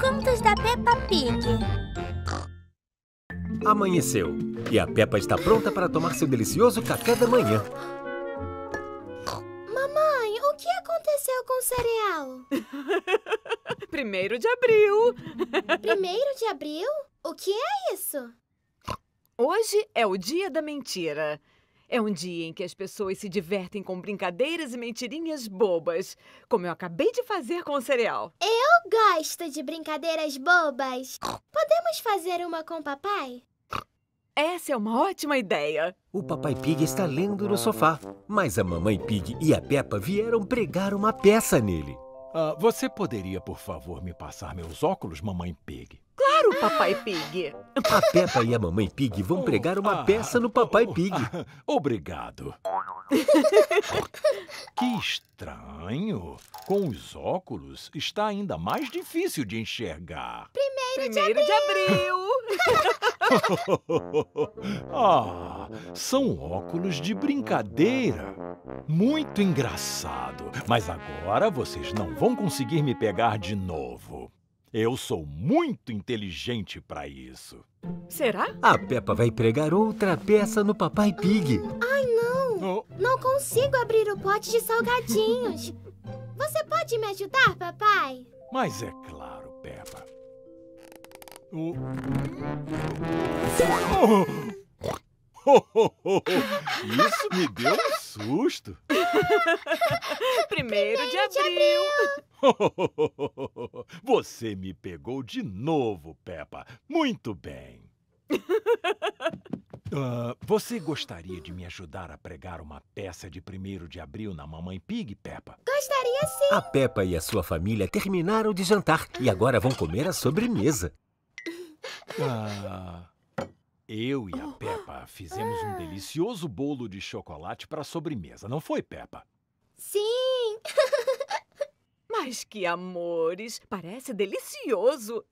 Contos da Peppa Pig. Amanheceu e a Peppa está pronta para tomar seu delicioso café da manhã. Mamãe, o que aconteceu com o cereal? 1º de abril. 1º de abril? O que é isso? Hoje é o dia da mentira. É um dia em que as pessoas se divertem com brincadeiras e mentirinhas bobas, como eu acabei de fazer com o cereal. Eu gosto de brincadeiras bobas. Podemos fazer uma com o papai? Essa é uma ótima ideia. O papai Pig está lendo no sofá, mas a mamãe Pig e a Peppa vieram pregar uma peça nele. Você poderia, por favor, me passar meus óculos, mamãe Pig? Claro, papai Pig. A Peppa e a mamãe Pig vão pregar uma peça no papai Pig. Obrigado. Que estranho. Com os óculos, está ainda mais difícil de enxergar. 1º de abril. São óculos de brincadeira. Muito engraçado, mas agora vocês não vão conseguir me pegar de novo. Eu sou muito inteligente para isso. Será? A Peppa vai pregar outra peça no papai Pig. Ai, não! Não consigo abrir o pote de salgadinhos. Você pode me ajudar, papai? Mas é claro, Peppa. Isso me deu um susto. 1º de abril. Você me pegou de novo, Peppa. Muito bem. Você gostaria de me ajudar a pregar uma peça de 1º de abril na mamãe Pig, Peppa? Gostaria sim. A Peppa e a sua família terminaram de jantar e agora vão comer a sobremesa. Eu e a Peppa fizemos um delicioso bolo de chocolate para a sobremesa, não foi, Peppa? Sim! Mas que amores! Parece delicioso!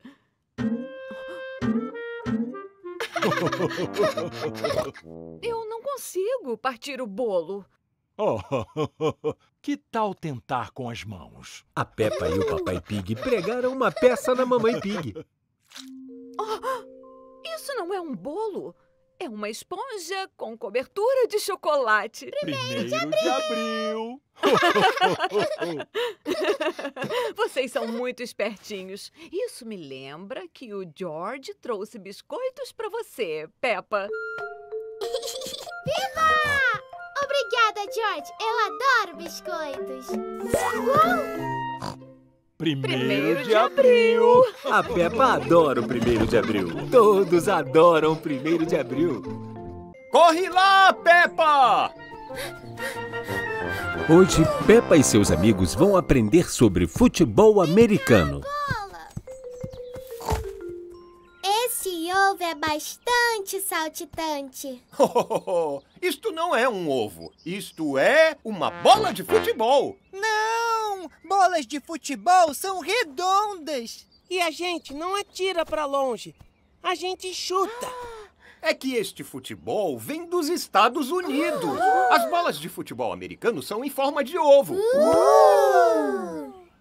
Eu não consigo partir o bolo. Que tal tentar com as mãos? A Peppa e o papai Pig pregaram uma peça na mamãe Pig. Isso não é um bolo. É uma esponja com cobertura de chocolate. 1º de abril. Vocês são muito espertinhos. Isso me lembra que o George trouxe biscoitos para você, Peppa. Viva! Obrigada, George. Eu adoro biscoitos. Uau! 1º de abril. A Peppa adora o 1º de abril. Todos adoram o 1º de abril. Corre lá, Peppa! Hoje, Peppa e seus amigos vão aprender sobre futebol americano. Esse ovo é bastante saltitante. Isto não é um ovo. Isto é uma bola de futebol. Não! Bolas de futebol são redondas. E a gente não atira pra longe. A gente chuta. É que este futebol vem dos Estados Unidos. As bolas de futebol americano são em forma de ovo.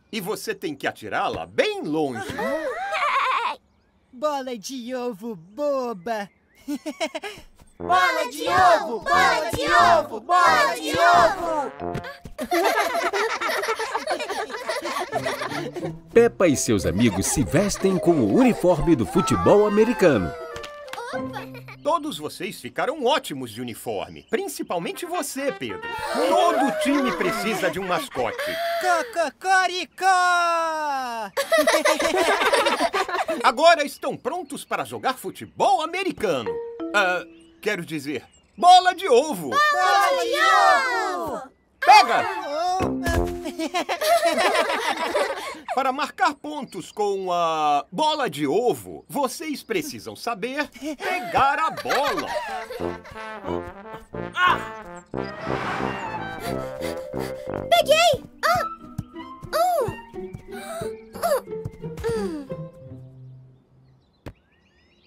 E você tem que atirá-la bem longe. Bola de ovo boba. Bola de ovo! Bola de ovo! Bola de ovo! Peppa e seus amigos se vestem com o uniforme do futebol americano. Todos vocês ficaram ótimos de uniforme. Principalmente você, Pedro. Todo time precisa de um mascote. Cocoricó! Agora estão prontos para jogar futebol americano. Quero dizer, bola de ovo! Bola de ovo! Pega! Para marcar pontos com a bola de ovo, vocês precisam saber pegar a bola. Peguei!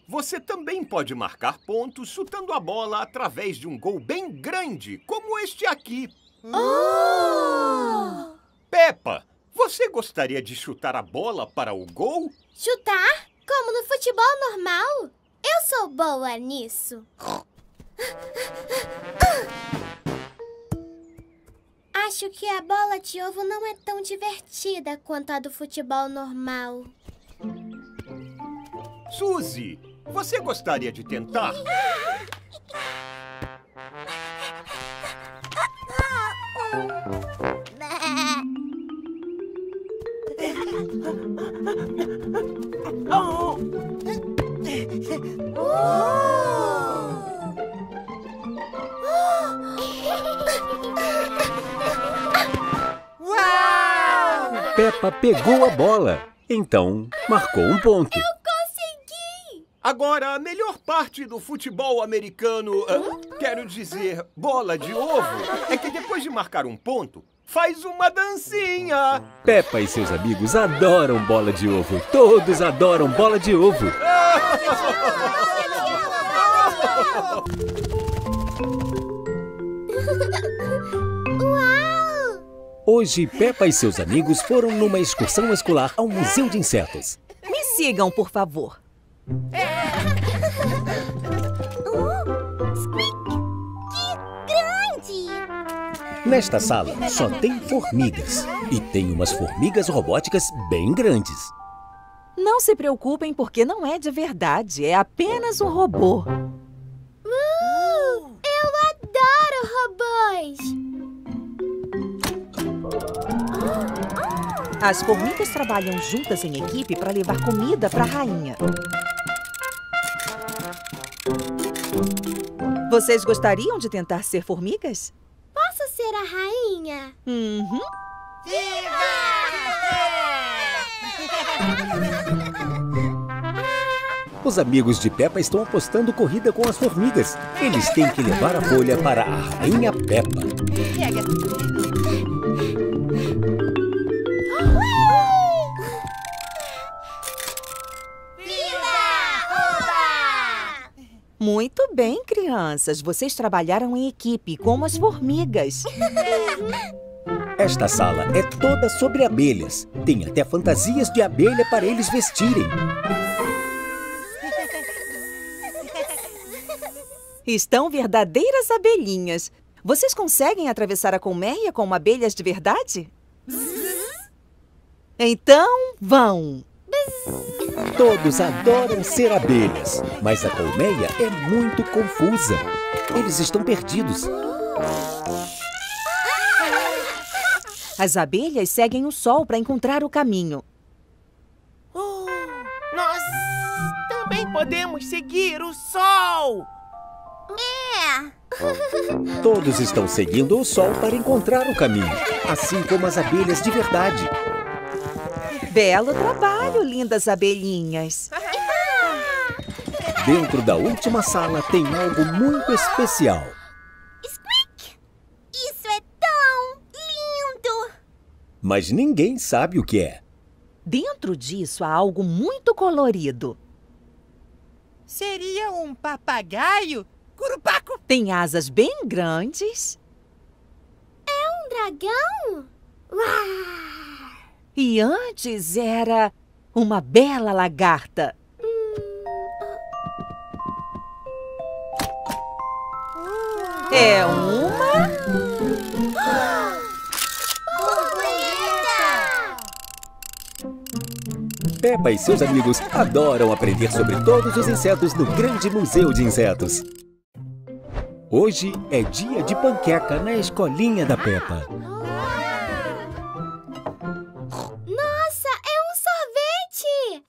Você também pode marcar pontos chutando a bola através de um gol bem grande, como este aqui. Peppa, Você gostaria de chutar a bola para o gol? Chutar? Como no futebol normal? Eu sou boa nisso. Acho que a bola de ovo não é tão divertida quanto a do futebol normal. Suzy, você gostaria de tentar? Peppa pegou a bola, então marcou um ponto. Agora, a melhor parte do futebol americano, quero dizer, bola de ovo, é que depois de marcar um ponto, faz uma dancinha. Peppa e seus amigos adoram bola de ovo. Todos adoram bola de ovo. Uau! Hoje, Peppa e seus amigos foram numa excursão escolar ao Museu de Insetos. Me sigam, por favor. Que grande! Nesta sala só tem formigas. E tem umas formigas robóticas bem grandes. Não se preocupem, porque não é de verdade. É apenas um robô. Eu adoro robôs! As formigas trabalham juntas em equipe para levar comida para a rainha. Vocês gostariam de tentar ser formigas? Posso ser a rainha? Viva! Os amigos de Peppa estão apostando corrida com as formigas. Eles têm que levar a folha para a rainha Peppa. Muito bem, crianças. Vocês trabalharam em equipe, como as formigas. Esta sala é toda sobre abelhas. Tem até fantasias de abelha para eles vestirem. Estão verdadeiras abelhinhas. Vocês conseguem atravessar a colmeia como abelhas de verdade? Então, vão! Todos adoram ser abelhas, mas a colmeia é muito confusa. Eles estão perdidos. As abelhas seguem o sol para encontrar o caminho. Nós também podemos seguir o sol! Todos estão seguindo o sol para encontrar o caminho, assim como as abelhas de verdade. Belo trabalho, lindas abelhinhas! Dentro da última sala tem algo muito especial. Squeak! Isso é tão lindo! Mas ninguém sabe o que é. Dentro disso há algo muito colorido. Seria um papagaio? Curupaco! Tem asas bem grandes. É um dragão? Uau! E antes era uma bela lagarta. É uma... borboleta! Peppa e seus amigos adoram aprender sobre todos os insetos no Grande Museu de Insetos. Hoje é dia de panqueca na escolinha da Peppa.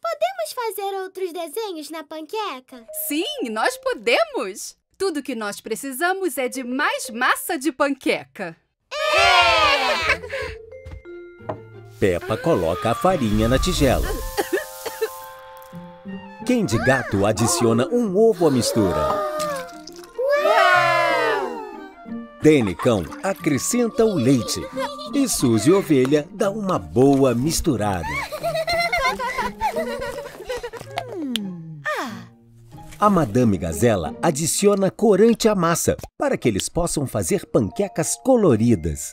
Podemos fazer outros desenhos na panqueca? Sim, nós podemos! Tudo que nós precisamos é de mais massa de panqueca. Peppa coloca a farinha na tigela. Candy Gato adiciona um ovo à mistura. Danny Cão acrescenta o leite. E Suzy Ovelha dá uma boa misturada. A Madame Gazela adiciona corante à massa para que eles possam fazer panquecas coloridas.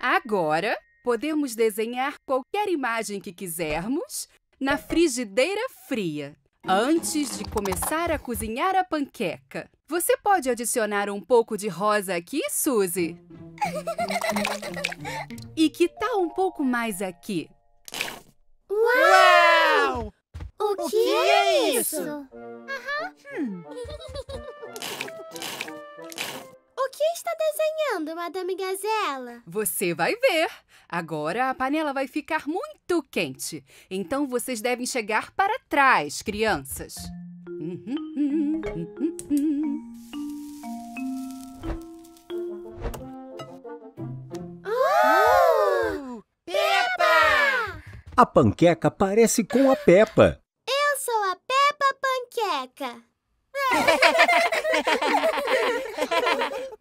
Agora, Podemos desenhar qualquer imagem que quisermos na frigideira fria. Antes de começar a cozinhar a panqueca, você pode adicionar um pouco de rosa aqui, Suzy? E que tal um pouco mais aqui? Uau! O que é isso? O que está desenhando, Madame Gazela? Você vai ver. Agora a panela vai ficar muito quente. Então vocês devem chegar para trás, crianças. Oh! Peppa! A panqueca parece com a Peppa. Eu sou a Peppa Panqueca.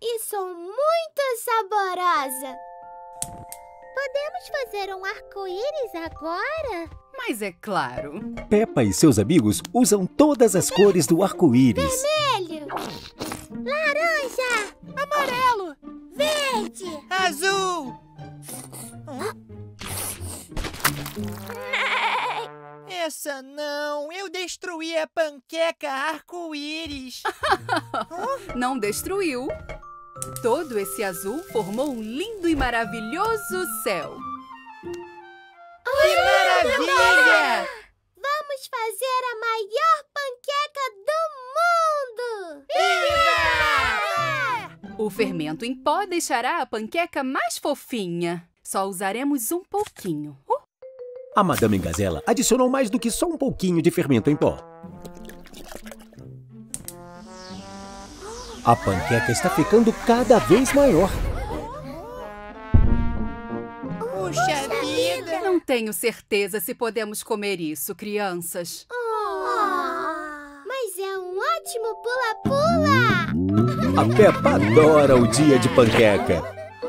E sou muito saborosa. Podemos fazer um arco-íris agora? Mas é claro. Peppa e seus amigos usam todas as cores do arco-íris. Vermelho, laranja, amarelo, verde, azul. Essa não! Eu destruí a panqueca arco-íris! Não destruiu! Todo esse azul formou um lindo e maravilhoso céu! Que maravilha! Vamos fazer a maior panqueca do mundo! Viva! O fermento em pó deixará a panqueca mais fofinha. Só usaremos um pouquinho. A Madame Gazela adicionou mais do que só um pouquinho de fermento em pó. A panqueca está ficando cada vez maior. Puxa vida! Não tenho certeza se podemos comer isso, crianças. Mas é um ótimo pula-pula! A Peppa adora o dia de panqueca.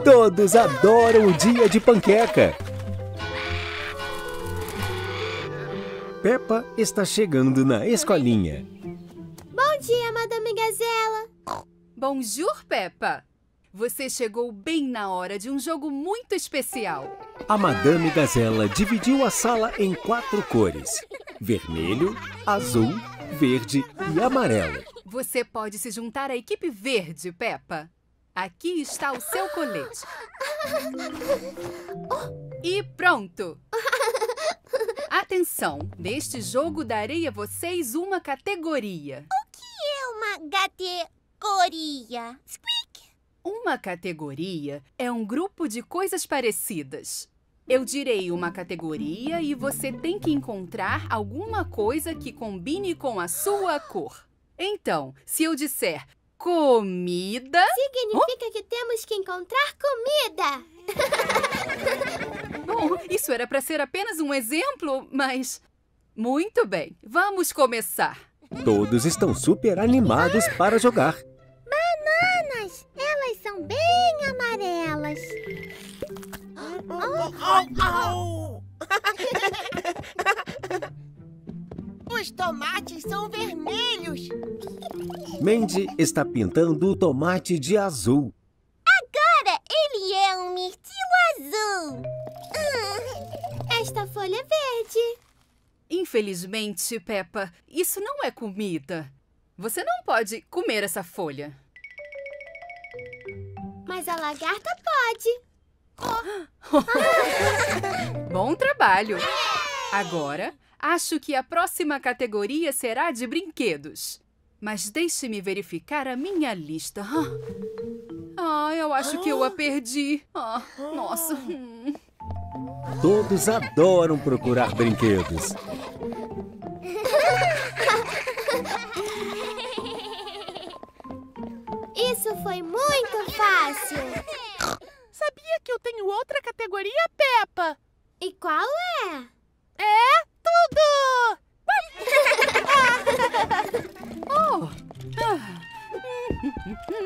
Todos adoram o dia de panqueca. Peppa está chegando na escolinha. Bom dia, Madame Gazela. Bonjour, Peppa. Você chegou bem na hora de um jogo muito especial. A Madame Gazela dividiu a sala em 4 cores. Vermelho, azul, verde e amarelo. Você pode se juntar à equipe verde, Peppa. Aqui está o seu colete. E pronto! Atenção! Neste jogo darei a vocês uma categoria. O que é uma categoria? Squeak! Uma categoria é um grupo de coisas parecidas. Eu direi uma categoria e você tem que encontrar alguma coisa que combine com a sua cor. Então, se eu disser comida... Significa que temos que encontrar comida! Bom, isso era para ser apenas um exemplo, mas... Muito bem, vamos começar. Todos estão super animados para jogar. Bananas! Elas são bem amarelas. Os tomates são vermelhos. Mandy está pintando o tomate de azul. Agora ele é um mirtilo azul. Esta folha é verde. Infelizmente, Peppa, isso não é comida. Você não pode comer essa folha. Mas a lagarta pode. Bom trabalho. Agora, acho que a próxima categoria será de brinquedos. Mas deixe-me verificar a minha lista. Eu acho que eu a perdi. Nossa... Todos adoram procurar brinquedos. Isso foi muito fácil. Sabia que eu tenho outra categoria, Peppa? E qual é? É tudo!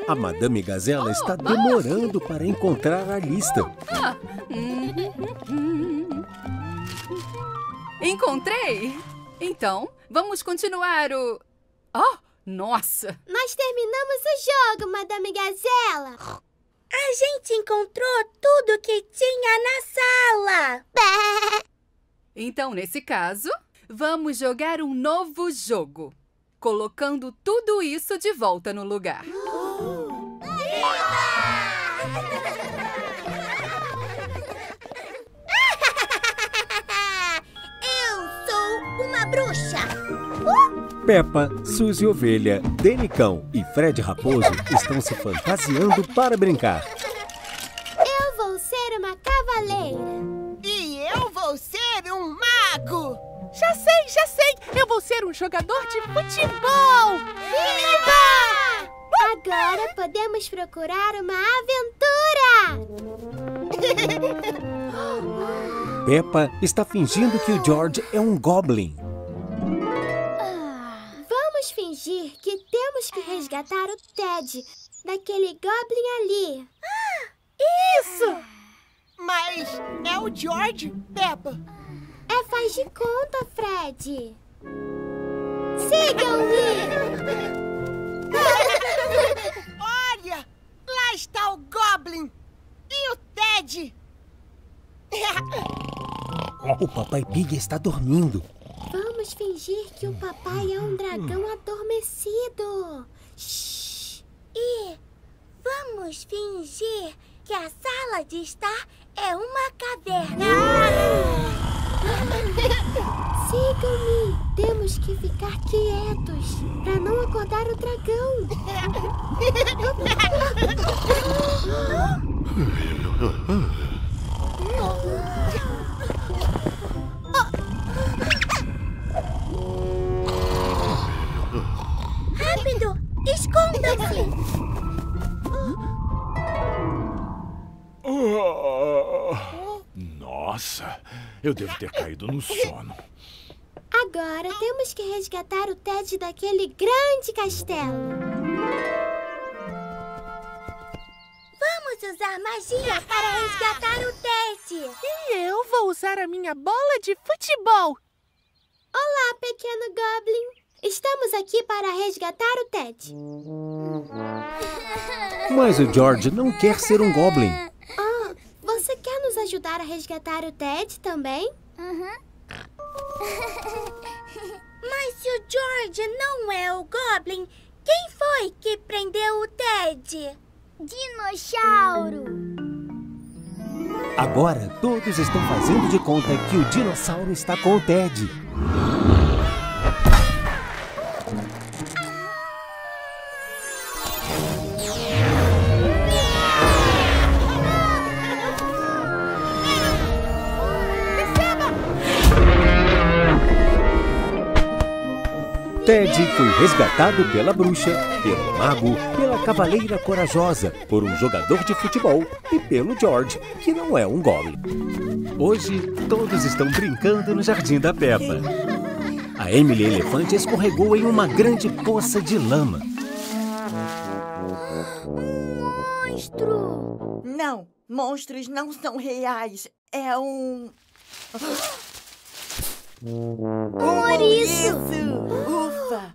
A Madame Gazela está demorando para encontrar a lista. Encontrei! Então, vamos continuar o... Nossa! Nós terminamos o jogo, Madame Gazela! A gente encontrou tudo que tinha na sala. Então, nesse caso, vamos jogar um novo jogo, colocando tudo isso de volta no lugar. Eu sou uma bruxa. Peppa, Suzy Ovelha, Danny Cão e Fred Raposo estão se fantasiando para brincar. Eu vou ser uma cavaleira. E eu vou ser um mago. Já sei, já sei. Eu vou ser um jogador de futebol. Viva! Agora podemos procurar uma aventura. Peppa está fingindo que o George é um goblin. Vamos fingir que temos que resgatar o Ted daquele goblin ali. Isso! Mas é o George, Peppa. É, faz de conta, Fred. Sigam-me! Olha! Lá está o goblin! E o Ted! O Papai Pig está dormindo. Vamos fingir que o papai é um dragão adormecido. Shhh. E vamos fingir que a sala de estar é uma caverna. Sigam-me. Temos que ficar quietos para não acordar o dragão. Rápido! Escondam-se! Nossa! Eu devo ter caído no sono. Agora temos que resgatar o Ted daquele grande castelo. Vamos usar magia para resgatar o Ted. E eu vou usar a minha bola de futebol. Olá, pequeno goblin. Estamos aqui para resgatar o Ted. Mas o George não quer ser um goblin. Ah, você quer nos ajudar a resgatar o Ted também? Mas se o George não é o goblin, quem foi que prendeu o Ted? Dinossauro! Agora todos estão fazendo de conta que o dinossauro está com o Ted. Ted foi resgatado pela bruxa, pelo mago, pela cavaleira corajosa, por um jogador de futebol e pelo George, que não é um goblin. Hoje, todos estão brincando no jardim da Peppa. A Emily Elefante escorregou em uma grande poça de lama. Monstro! Não, monstros não são reais. É um... Um ouriço! Ufa!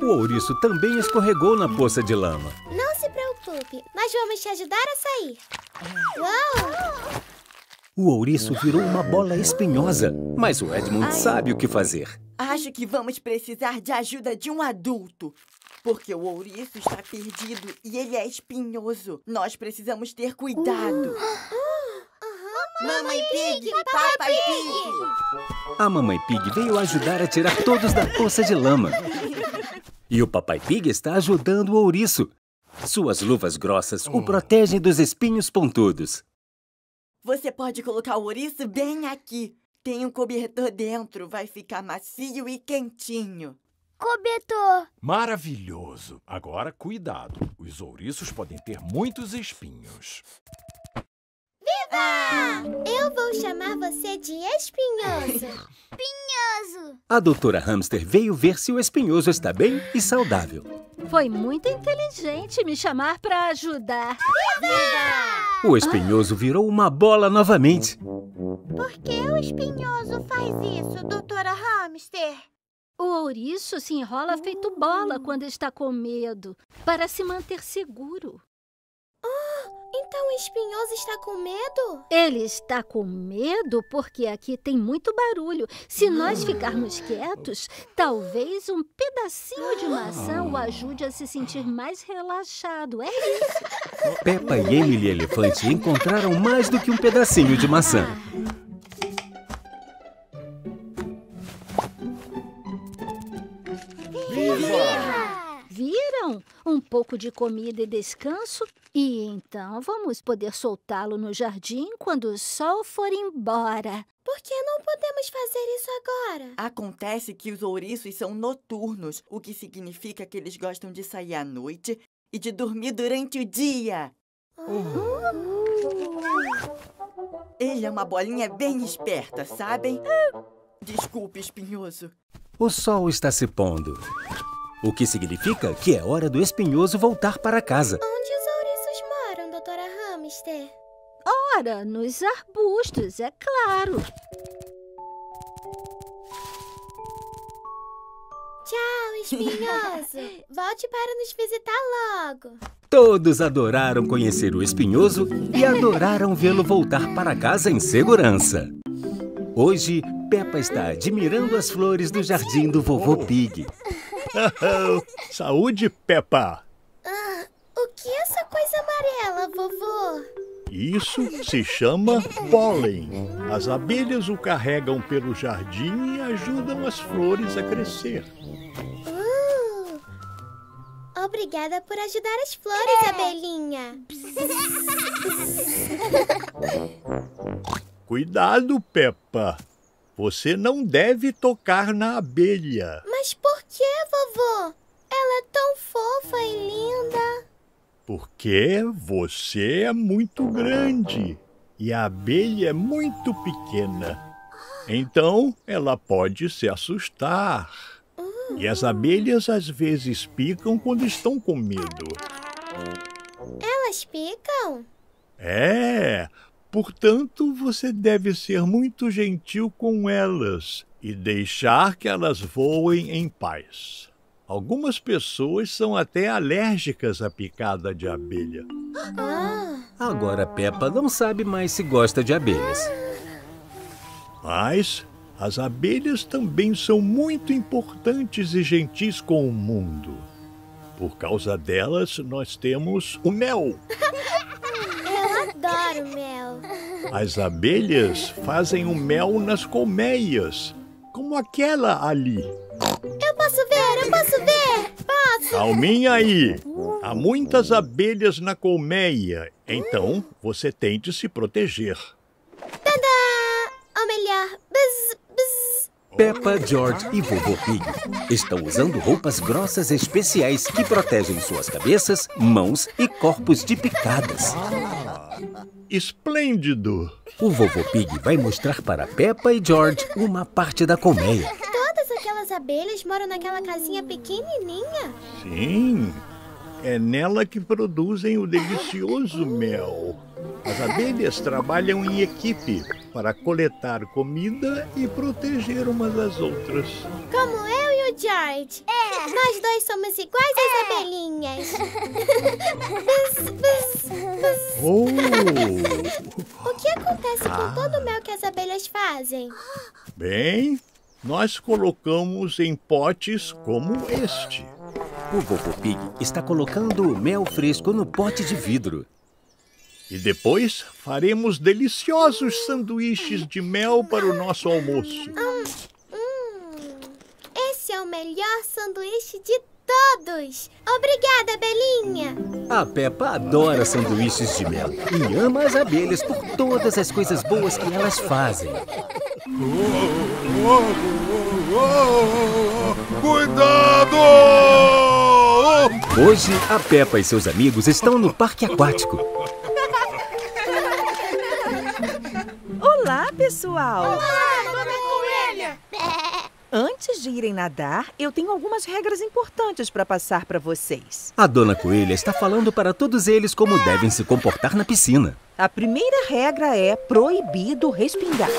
O ouriço também escorregou na poça de lama. Não se preocupe, nós vamos te ajudar a sair. Uau! O ouriço virou uma bola espinhosa, mas o Edmund sabe o que fazer. Acho que vamos precisar de ajuda de um adulto. Porque o ouriço está perdido e ele é espinhoso. Nós precisamos ter cuidado. Mamãe Pig! Papai Pig! A Mamãe Pig veio ajudar a tirar todos da poça de lama. E o Papai Pig está ajudando o ouriço. Suas luvas grossas o protegem dos espinhos pontudos. Você pode colocar o ouriço bem aqui. Tem um cobertor dentro, vai ficar macio e quentinho. Cobertor! Maravilhoso! Agora, cuidado. Os ouriços podem ter muitos espinhos. Eu vou chamar você de Espinhoso. Espinhoso! A doutora Hamster veio ver se o Espinhoso está bem e saudável. Foi muito inteligente me chamar para ajudar. Viva! O Espinhoso virou uma bola novamente. Por que o Espinhoso faz isso, doutora Hamster? O ouriço se enrola feito bola quando está com medo, para se manter seguro. Então o espinhoso está com medo? Ele está com medo porque aqui tem muito barulho. Se nós ficarmos quietos, talvez um pedacinho de maçã o ajude a se sentir mais relaxado. É isso. Peppa e Emily Elefante encontraram mais do que um pedacinho de maçã. Viram? Um pouco de comida e descanso. E então vamos poder soltá-lo no jardim quando o sol for embora. Por que não podemos fazer isso agora? Acontece que os ouriços são noturnos, o que significa que eles gostam de sair à noite e de dormir durante o dia. Ele é uma bolinha bem esperta, sabem? Desculpe, espinhoso. O sol está se pondo. O que significa que é hora do espinhoso voltar para casa. Onde os ouriços moram, doutora Hamster? Ora, nos arbustos, é claro. Tchau, espinhoso. Volte para nos visitar logo. Todos adoraram conhecer o espinhoso e adoraram vê-lo voltar para casa em segurança. Hoje, Peppa está admirando as flores do jardim do Vovô Pig. Saúde, Peppa! O que é essa coisa amarela, vovô? Isso se chama pólen. As abelhas o carregam pelo jardim e ajudam as flores a crescer. Obrigada por ajudar as flores, abelhinha. Cuidado, Peppa! Você não deve tocar na abelha. Mas por que, vovô? Ela é tão fofa e linda. Porque você é muito grande e a abelha é muito pequena. Então, ela pode se assustar. E as abelhas às vezes picam quando estão com medo. Elas picam? É! Portanto, você deve ser muito gentil com elas e deixar que elas voem em paz. Algumas pessoas são até alérgicas à picada de abelha. Agora Peppa não sabe mais se gosta de abelhas. Mas as abelhas também são muito importantes e gentis com o mundo. Por causa delas, nós temos o mel. Eu adoro mel. As abelhas fazem o mel nas colmeias, como aquela ali. Eu posso ver! Calminha aí! Há muitas abelhas na colmeia, então você tem de se proteger. Tadá! Ou melhor, bzz, bzz. Peppa, George e Vovô Pig estão usando roupas grossas especiais que protegem suas cabeças, mãos e corpos de picadas. Esplêndido! O Vovô Pig vai mostrar para Peppa e George uma parte da colmeia. Todas aquelas abelhas moram naquela casinha pequenininha? Sim, é nela que produzem o delicioso mel. As abelhas trabalham em equipe para coletar comida e proteger umas das outras. Como eu e o George. Nós dois somos iguais às abelhinhas. O que acontece com todo o mel que as abelhas fazem? Bem, nós colocamos em potes como este. O Vovô Pig está colocando o mel fresco no pote de vidro. E depois faremos deliciosos sanduíches de mel para o nosso almoço. Esse é o melhor sanduíche de todos! Obrigada, abelhinha! A Peppa adora sanduíches de mel e ama as abelhas por todas as coisas boas que elas fazem. Cuidado! Hoje, a Peppa e seus amigos estão no parque aquático. Olá, pessoal! Olá, dona Coelha! Antes de irem nadar, eu tenho algumas regras importantes para passar para vocês. A dona Coelha está falando para todos eles como devem se comportar na piscina. A primeira regra é proibido respingar.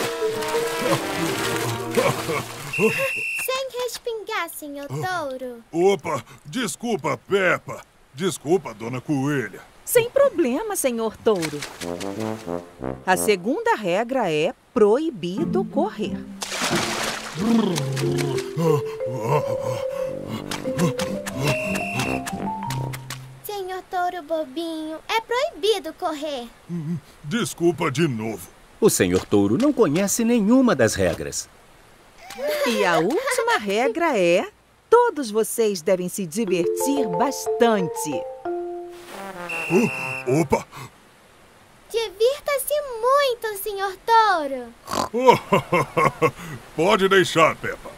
Sem respingar cá, senhor touro. Opa, desculpa, Peppa. Desculpa, dona coelha. Sem problema, senhor touro. A segunda regra é proibido correr. Senhor touro bobinho, é proibido correr. Desculpa de novo. O senhor touro não conhece nenhuma das regras. E a última regra é: todos vocês devem se divertir bastante. Opa! Divirta-se muito, senhor touro. Pode deixar, Peppa.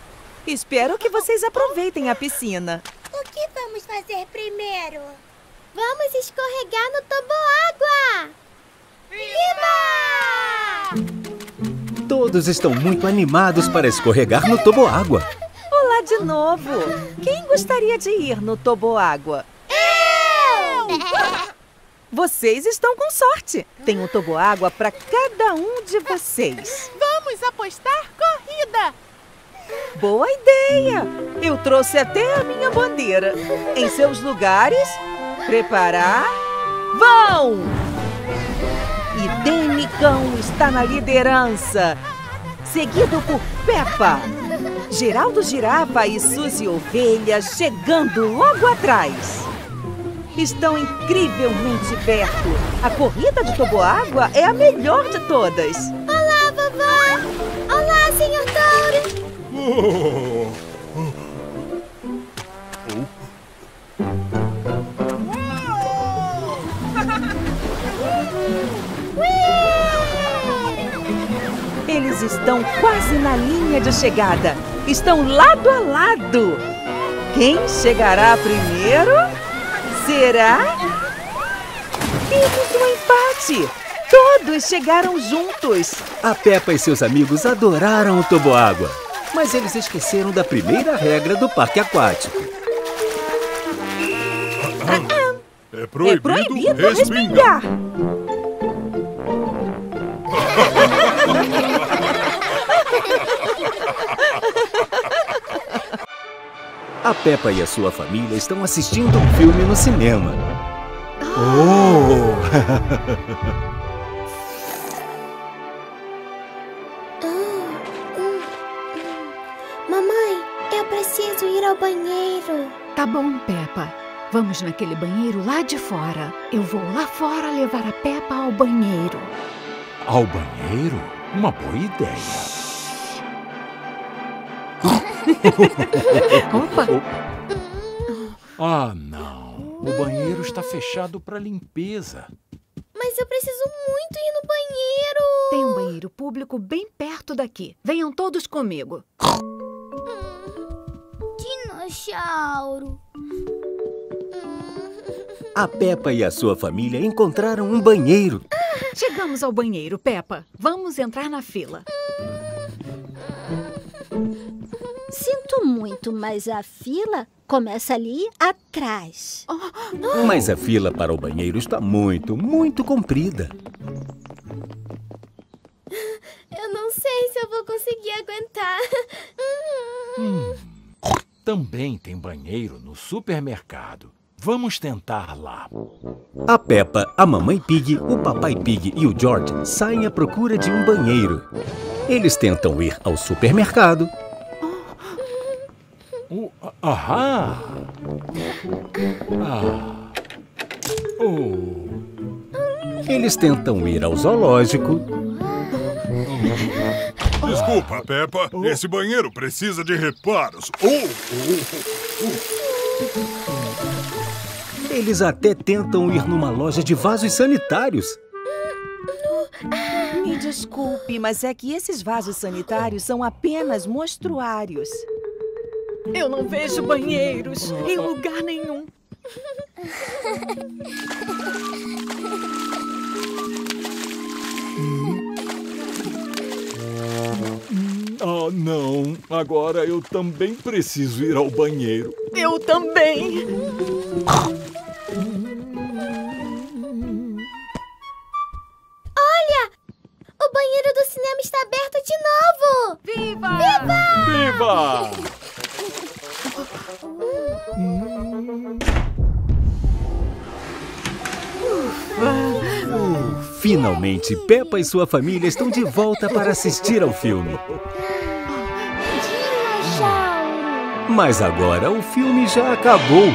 Espero que vocês aproveitem a piscina. O que vamos fazer primeiro? Vamos escorregar no toboágua. Viva! Todos estão muito animados para escorregar no toboágua. Olá de novo. Quem gostaria de ir no toboágua? Eu! Vocês estão com sorte. Tem um toboágua para cada um de vocês. Vamos apostar corrida. Boa ideia. Eu trouxe até a minha bandeira. Em seus lugares, preparar, vão! E Denicão está na liderança, seguido por Peppa. Geraldo Girafa e Suzy Ovelha chegando logo atrás. Estão incrivelmente perto. A corrida de toboágua é a melhor de todas. Olá, vovó! Olá, senhor touro! Eles estão quase na linha de chegada. Estão lado a lado. Quem chegará primeiro? Será? Temos um empate! Todos chegaram juntos! A Peppa e seus amigos adoraram o toboágua, mas eles esqueceram da primeira regra do parque aquático. É proibido respingar! A Peppa e a sua família estão assistindo um filme no cinema. Mamãe, eu preciso ir ao banheiro. Tá bom, Peppa. Vamos naquele banheiro lá de fora. Eu vou lá fora levar a Peppa ao banheiro. Ao banheiro? Uma boa ideia. Opa! Ah, não. O banheiro está fechado para limpeza. Mas eu preciso muito ir no banheiro. Tem um banheiro público bem perto daqui. Venham todos comigo. Dinossauro. A Peppa e a sua família encontraram um banheiro. Chegamos ao banheiro, Peppa. Vamos entrar na fila. Sinto muito, mas a fila começa ali atrás. Mas a fila para o banheiro está muito comprida. Eu não sei se eu vou conseguir aguentar. Também tem banheiro no supermercado. Vamos tentar lá. A Peppa, a Mamãe Pig, o Papai Pig e o George saem à procura de um banheiro. Eles tentam ir ao supermercado. Eles tentam ir ao zoológico. Desculpa, Peppa. Esse banheiro precisa de reparos. Eles até tentam ir numa loja de vasos sanitários. Me desculpe, mas é que esses vasos sanitários são apenas mostruários. Eu não vejo banheiros em lugar nenhum. Oh, não. Agora eu também preciso ir ao banheiro. Eu também. Olha! O banheiro do cinema está aberto de novo. Viva! Viva! Viva! Finalmente, Peppa e sua família estão de volta para assistir ao filme. Mas agora o filme já acabou.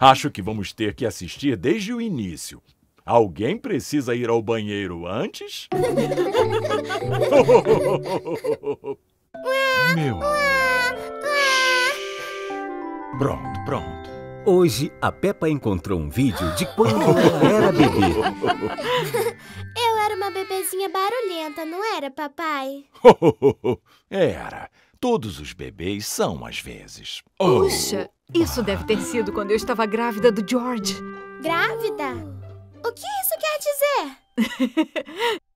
Acho que vamos ter que assistir desde o início. Alguém precisa ir ao banheiro antes? Meu amor. Pronto. Hoje, a Peppa encontrou um vídeo de quando ela era bebê. Eu era uma bebezinha barulhenta, não era, papai? Era. Todos os bebês são, às vezes. Puxa, isso deve ter sido quando eu estava grávida do George. Grávida? O que isso quer dizer?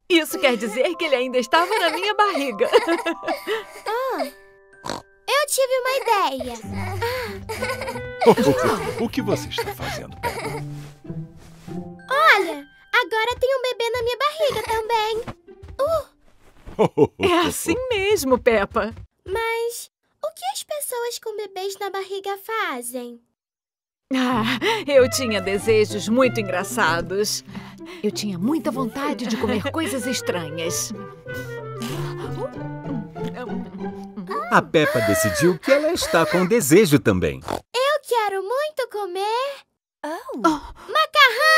Isso quer dizer que ele ainda estava na minha barriga. Eu tive uma ideia. O que você está fazendo, Peppa? Olha, agora tem um bebê na minha barriga também. É assim mesmo, Peppa. Mas o que as pessoas com bebês na barriga fazem? Eu tinha desejos muito engraçados. Eu tinha muita vontade de comer coisas estranhas. A Peppa decidiu que ela está com desejo também. Eu quero muito comer... macarrão!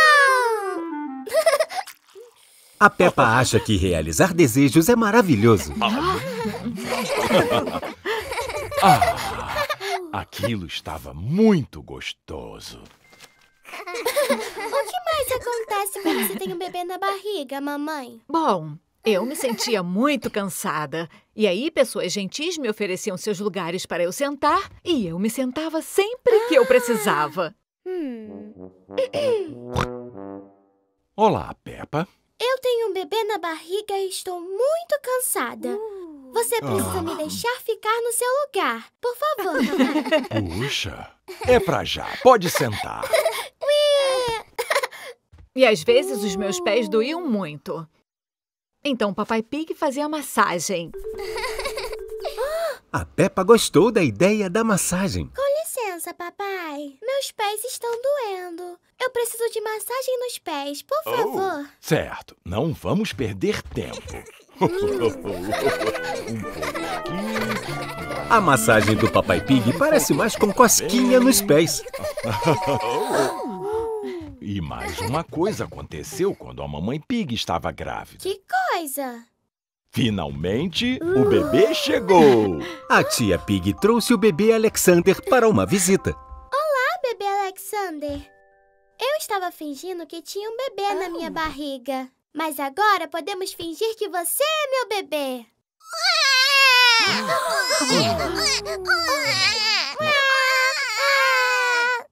A Peppa acha que realizar desejos é maravilhoso. Aquilo estava muito gostoso. O que mais acontece quando você tem um bebê na barriga, mamãe? Bom, eu me sentia muito cansada. E aí, pessoas gentis me ofereciam seus lugares para eu sentar. E eu me sentava sempre que eu precisava. Olá, Peppa. Eu tenho um bebê na barriga e estou muito cansada. Você precisa me deixar ficar no seu lugar. Por favor, mamãe. Puxa, é pra já. Pode sentar. E às vezes os meus pés doíam muito. Então Papai Pig fazia massagem. A Peppa gostou da ideia da massagem. Com licença, papai. Meus pés estão doendo. Eu preciso de massagem nos pés, por favor. Certo. Não vamos perder tempo. A massagem do Papai Pig parece mais com cosquinha nos pés. E mais uma coisa aconteceu quando a mamãe Pig estava grávida. Que coisa? Finalmente, o bebê chegou! A tia Pig trouxe o bebê Alexander para uma visita. Olá, bebê Alexander. Eu estava fingindo que tinha um bebê na minha barriga. Mas agora podemos fingir que você é meu bebê.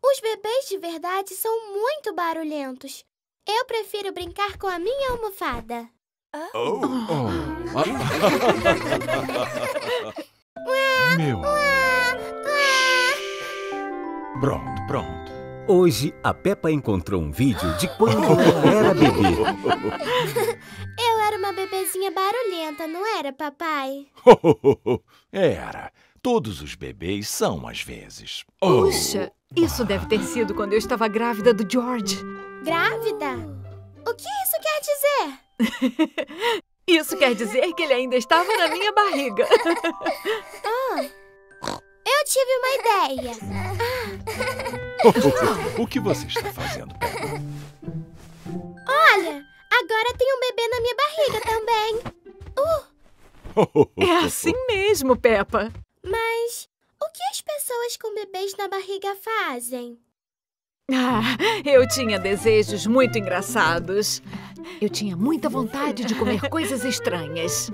Os bebês de verdade são muito barulhentos. Eu prefiro brincar com a minha almofada. Meu. Pronto. Hoje, a Peppa encontrou um vídeo de quando ela era bebê. Eu era uma bebezinha barulhenta, não era, papai? Era. Todos os bebês são, às vezes. Puxa, isso deve ter sido quando eu estava grávida do George. Grávida? O que isso quer dizer? Isso quer dizer que ele ainda estava na minha barriga. Eu tive uma ideia. O que você está fazendo, Peppa? Olha, agora tem um bebê na minha barriga também. É assim mesmo, Peppa. Mas o que as pessoas com bebês na barriga fazem? Eu tinha desejos muito engraçados. Eu tinha muita vontade de comer coisas estranhas.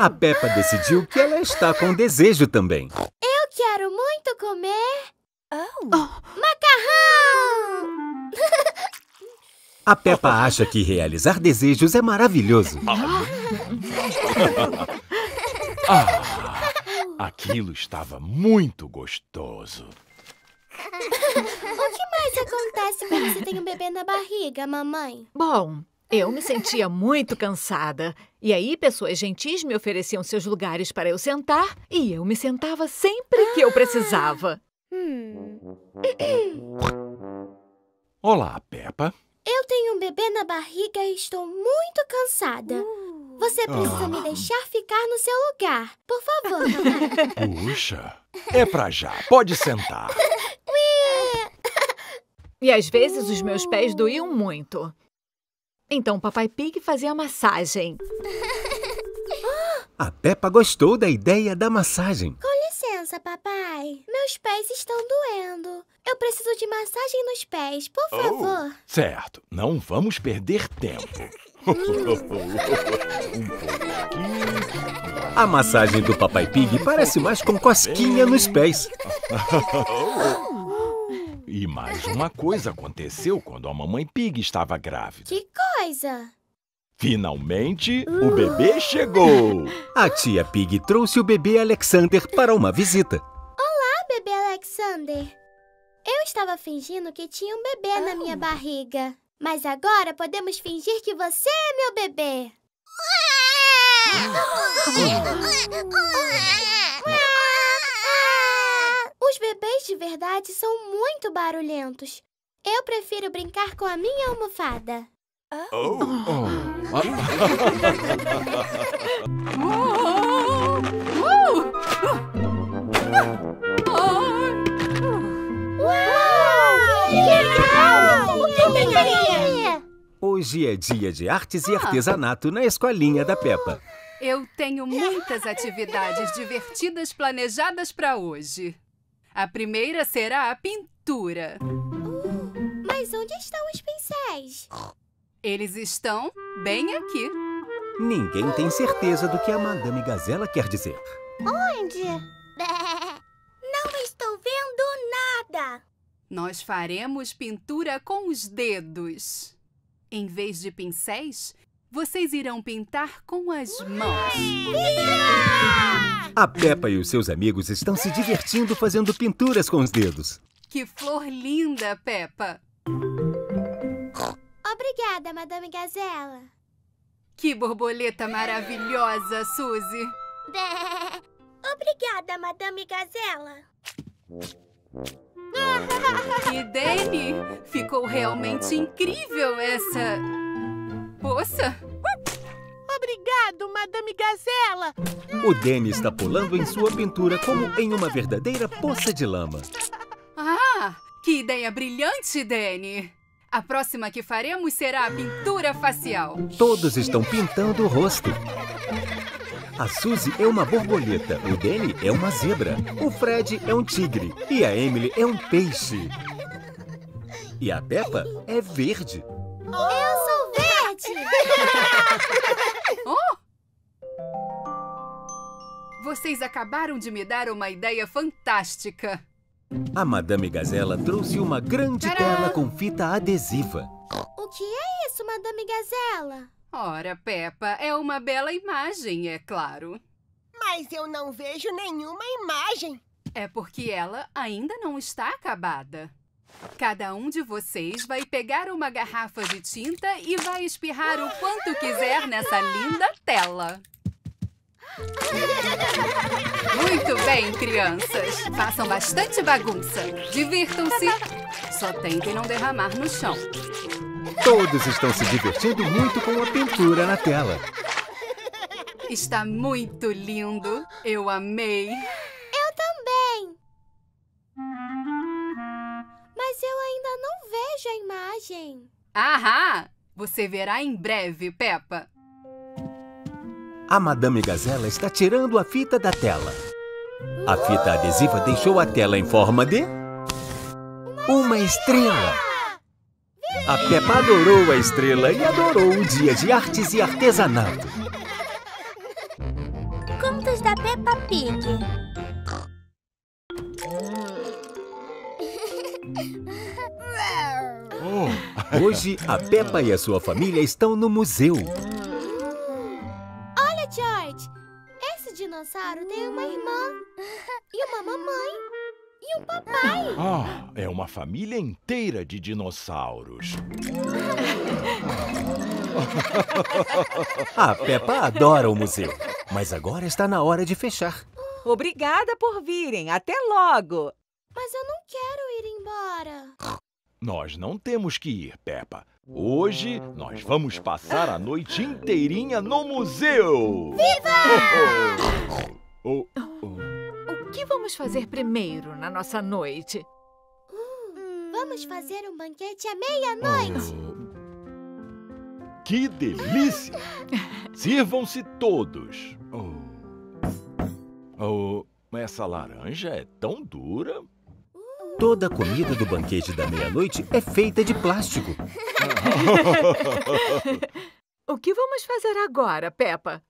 A Peppa decidiu que ela está com desejo também. Eu quero muito comer... macarrão! A Peppa acha que realizar desejos é maravilhoso. Aquilo estava muito gostoso. O que mais acontece quando você tem um bebê na barriga, mamãe? Bom, Eu me sentia muito cansada. E aí, pessoas gentis me ofereciam seus lugares para eu sentar e eu me sentava sempre que eu precisava. Olá, Peppa. Eu tenho um bebê na barriga e estou muito cansada. Você precisa me deixar ficar no seu lugar, por favor. Puxa, é pra já. Pode sentar. E às vezes os meus pés doíam muito. Então Papai Pig fazia massagem. A Peppa gostou da ideia da massagem. Com licença, papai. Meus pés estão doendo. Eu preciso de massagem nos pés, por favor. Certo. Não vamos perder tempo. A massagem do Papai Pig parece mais com cosquinha nos pés. E mais uma coisa aconteceu quando a mamãe Pig estava grávida. Que coisa? Finalmente, o bebê chegou! A tia Pig trouxe o bebê Alexander para uma visita. Olá, bebê Alexander! Eu estava fingindo que tinha um bebê na minha barriga. Mas agora podemos fingir que você é meu bebê. Os bebês de verdade são muito barulhentos. Eu prefiro brincar com a minha almofada. Uau! Que legal! O que tem aí? Hoje é dia de artes e artesanato na escolinha da Peppa. Eu tenho muitas atividades divertidas planejadas para hoje. A primeira será a pintura. Mas onde estão os pincéis? Eles estão bem aqui. Ninguém tem certeza do que a Madame Gazela quer dizer. Onde? Não estou vendo nada. Nós faremos pintura com os dedos. Em vez de pincéis, vocês irão pintar com as mãos. A Peppa e os seus amigos estão se divertindo fazendo pinturas com os dedos. Que flor linda, Peppa! Obrigada, Madame Gazela. Que borboleta maravilhosa, Suzy! Obrigada, Madame Gazela. E Danny, ficou realmente incrível essa... poça! Obrigado, Madame Gazela! O Danny está pulando em sua pintura como em uma verdadeira poça de lama. Ah, que ideia brilhante, Danny! A próxima que faremos será a pintura facial. Todos estão pintando o rosto. A Suzy é uma borboleta, o Danny é uma zebra, o Fred é um tigre e a Emily é um peixe. E a Peppa é verde. Eu sou verde! Vocês acabaram de me dar uma ideia fantástica. A Madame Gazela trouxe uma grande tela com fita adesiva. O que é isso, Madame Gazela? Ora, Peppa, é uma bela imagem, é claro. Mas eu não vejo nenhuma imagem. É porque ela ainda não está acabada. Cada um de vocês vai pegar uma garrafa de tinta e vai espirrar o quanto quiser nessa linda tela. Muito bem, crianças. Façam bastante bagunça. Divirtam-se. Só tentem não derramar no chão. Todos estão se divertindo muito com a pintura na tela. Está muito lindo. Eu amei. Eu também. Mas eu ainda não vejo a imagem. Ahá! Você verá em breve, Peppa. A Madame Gazela está tirando a fita da tela. A fita adesiva deixou a tela em forma de... uma estrela! A Peppa adorou a estrela e adorou o dia de artes e artesanato. Contos da Peppa Pig. Hoje, a Peppa e a sua família estão no museu. George, esse dinossauro tem uma irmã, e uma mamãe, e um papai. Ah, é uma família inteira de dinossauros. A Peppa adora o museu, mas agora está na hora de fechar. Obrigada por virem. Até logo. Mas eu não quero ir embora. Nós não temos que ir, Peppa. Hoje, nós vamos passar a noite inteirinha no museu! Viva! O que vamos fazer primeiro na nossa noite? Vamos fazer um banquete à meia-noite! Que delícia! Sirvam-se todos! Essa laranja é tão dura... Toda a comida do banquete da meia-noite é feita de plástico. O que vamos fazer agora, Peppa?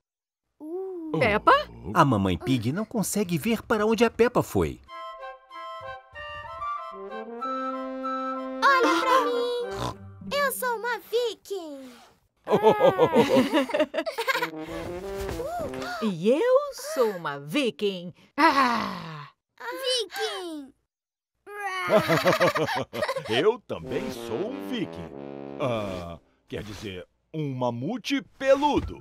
Peppa? A mamãe Pig não consegue ver para onde a Peppa foi. Olha pra mim! Eu sou uma viking! E eu sou uma viking! Viking! Eu também sou um viking. Quer dizer, um mamute peludo.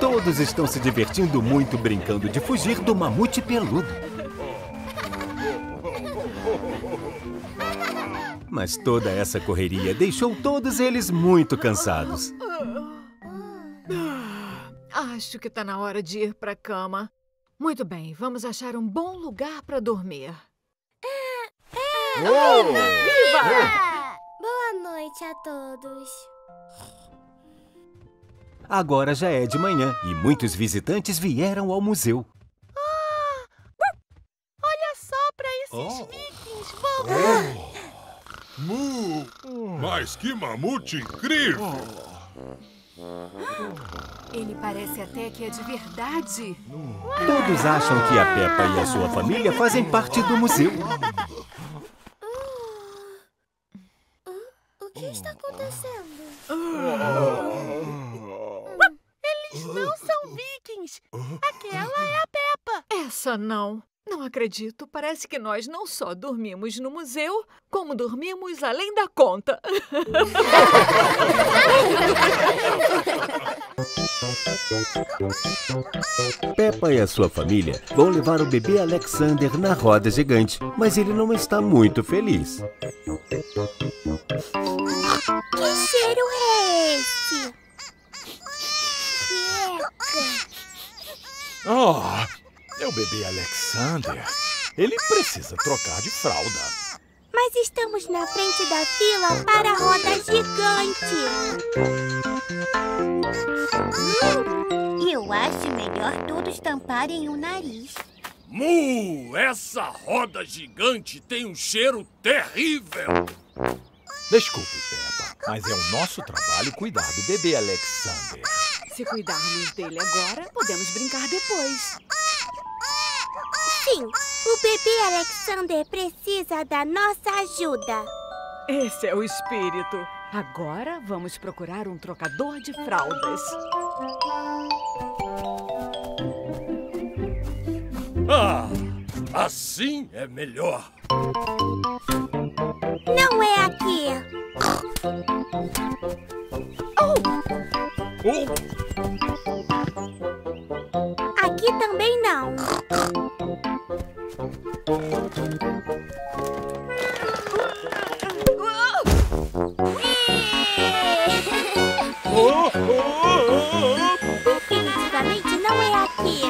Todos estão se divertindo muito brincando de fugir do mamute peludo. Mas toda essa correria deixou todos eles muito cansados. Acho que tá na hora de ir pra cama. Muito bem, vamos achar um bom lugar para dormir. Viva! Boa noite a todos. Agora já é de manhã e muitos visitantes vieram ao museu. Olha só para esses vikings, vovô! Mas que mamute incrível! Ele parece até que é de verdade. Todos acham que a Peppa e a sua família fazem parte do museu. O que está acontecendo? Eles não são vikings. Aquela é a Peppa. Essa não. Não acredito. Parece que nós não só dormimos no museu, como dormimos além da conta. Peppa e a sua família vão levar o bebê Alexander na roda gigante, mas ele não está muito feliz. Que cheiro é esse? Meu bebê Alexander, ele precisa trocar de fralda. Mas estamos na frente da fila para a roda gigante. Eu acho melhor todos tamparem o nariz. Essa roda gigante tem um cheiro terrível. Desculpe, Peppa, mas é o nosso trabalho cuidar do bebê Alexander. Se cuidarmos dele agora, podemos brincar depois. Sim, o bebê Alexander precisa da nossa ajuda. Esse é o espírito. Agora vamos procurar um trocador de fraldas. Assim é melhor. Não é aqui. Aqui também não. Definitivamente não é aqui.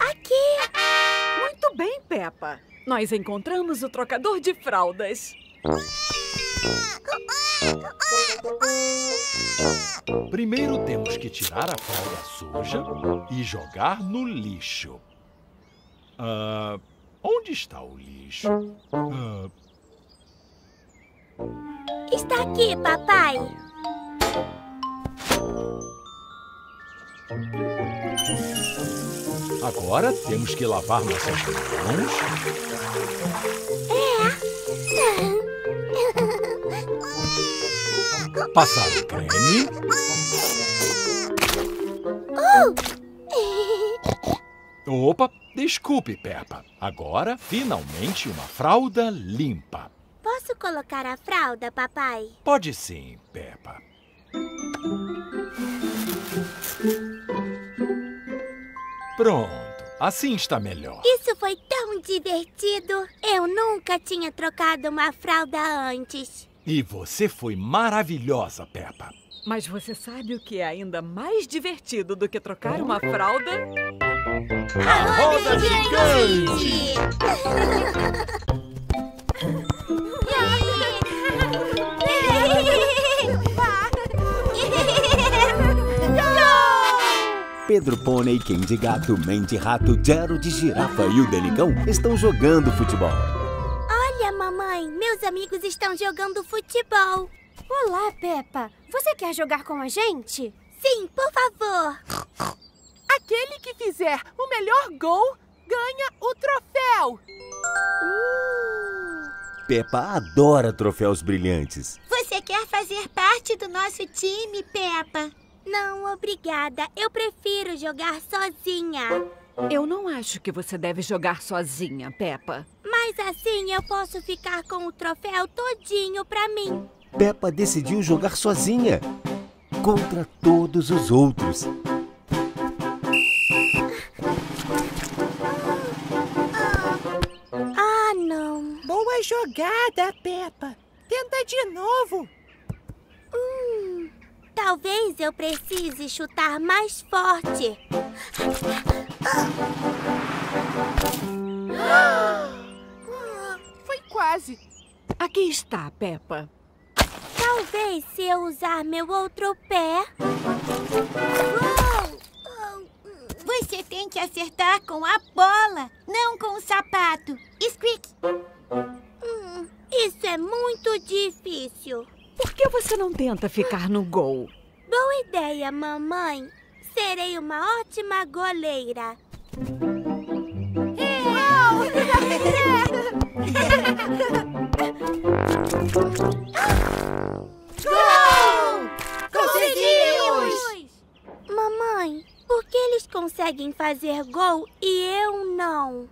Aqui. Muito bem, Peppa. Nós encontramos o trocador de fraldas. Primeiro temos que tirar a fralda suja e jogar no lixo. Onde está o lixo? Está aqui, papai. Agora temos que lavar nossas mãos. Passar o creme. Opa, desculpe, Peppa. Agora, finalmente, uma fralda limpa. Posso colocar a fralda, papai? Pode sim, Peppa. Pronto, assim está melhor. Isso foi tão divertido. Eu nunca tinha trocado uma fralda antes. E você foi maravilhosa, Peppa. Mas você sabe o que é ainda mais divertido do que trocar uma fralda? A roda gigante! Pedro Pônei, Candy Gato, Mandy Rato, Gerald Girafa e o Denigão estão jogando futebol. Olha, mamãe, meus amigos estão jogando futebol. Olá, Peppa. Você quer jogar com a gente? Sim, por favor. Aquele que fizer o melhor gol ganha o troféu. Peppa adora troféus brilhantes. Você quer fazer parte do nosso time, Peppa? Não, obrigada. Eu prefiro jogar sozinha. Eu não acho que você deve jogar sozinha, Peppa. Mas assim eu posso ficar com o troféu todinho pra mim. Peppa decidiu jogar sozinha, contra todos os outros. Ah, não. Boa jogada, Peppa. Tenta de novo. Talvez eu precise chutar mais forte. Foi quase. Aqui está, Peppa. Talvez se eu usar meu outro pé... Você tem que acertar com a bola, não com o sapato. Squeak! Isso é muito difícil. Por que você não tenta ficar no gol? Boa ideia, mamãe. Serei uma ótima goleira. Gol! Conseguimos! Mamãe, por que eles conseguem fazer gol e eu não?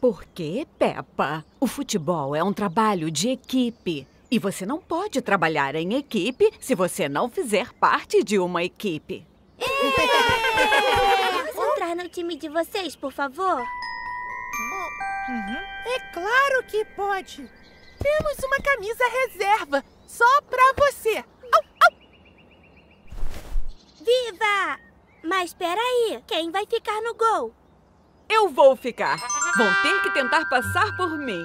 Porque, Peppa, o futebol é um trabalho de equipe. E você não pode trabalhar em equipe se você não fizer parte de uma equipe. Posso entrar no time de vocês, por favor? É claro que pode. Temos uma camisa reserva, só pra você. Au, au. Viva! Mas peraí, quem vai ficar no gol? Eu vou ficar. Vão ter que tentar passar por mim.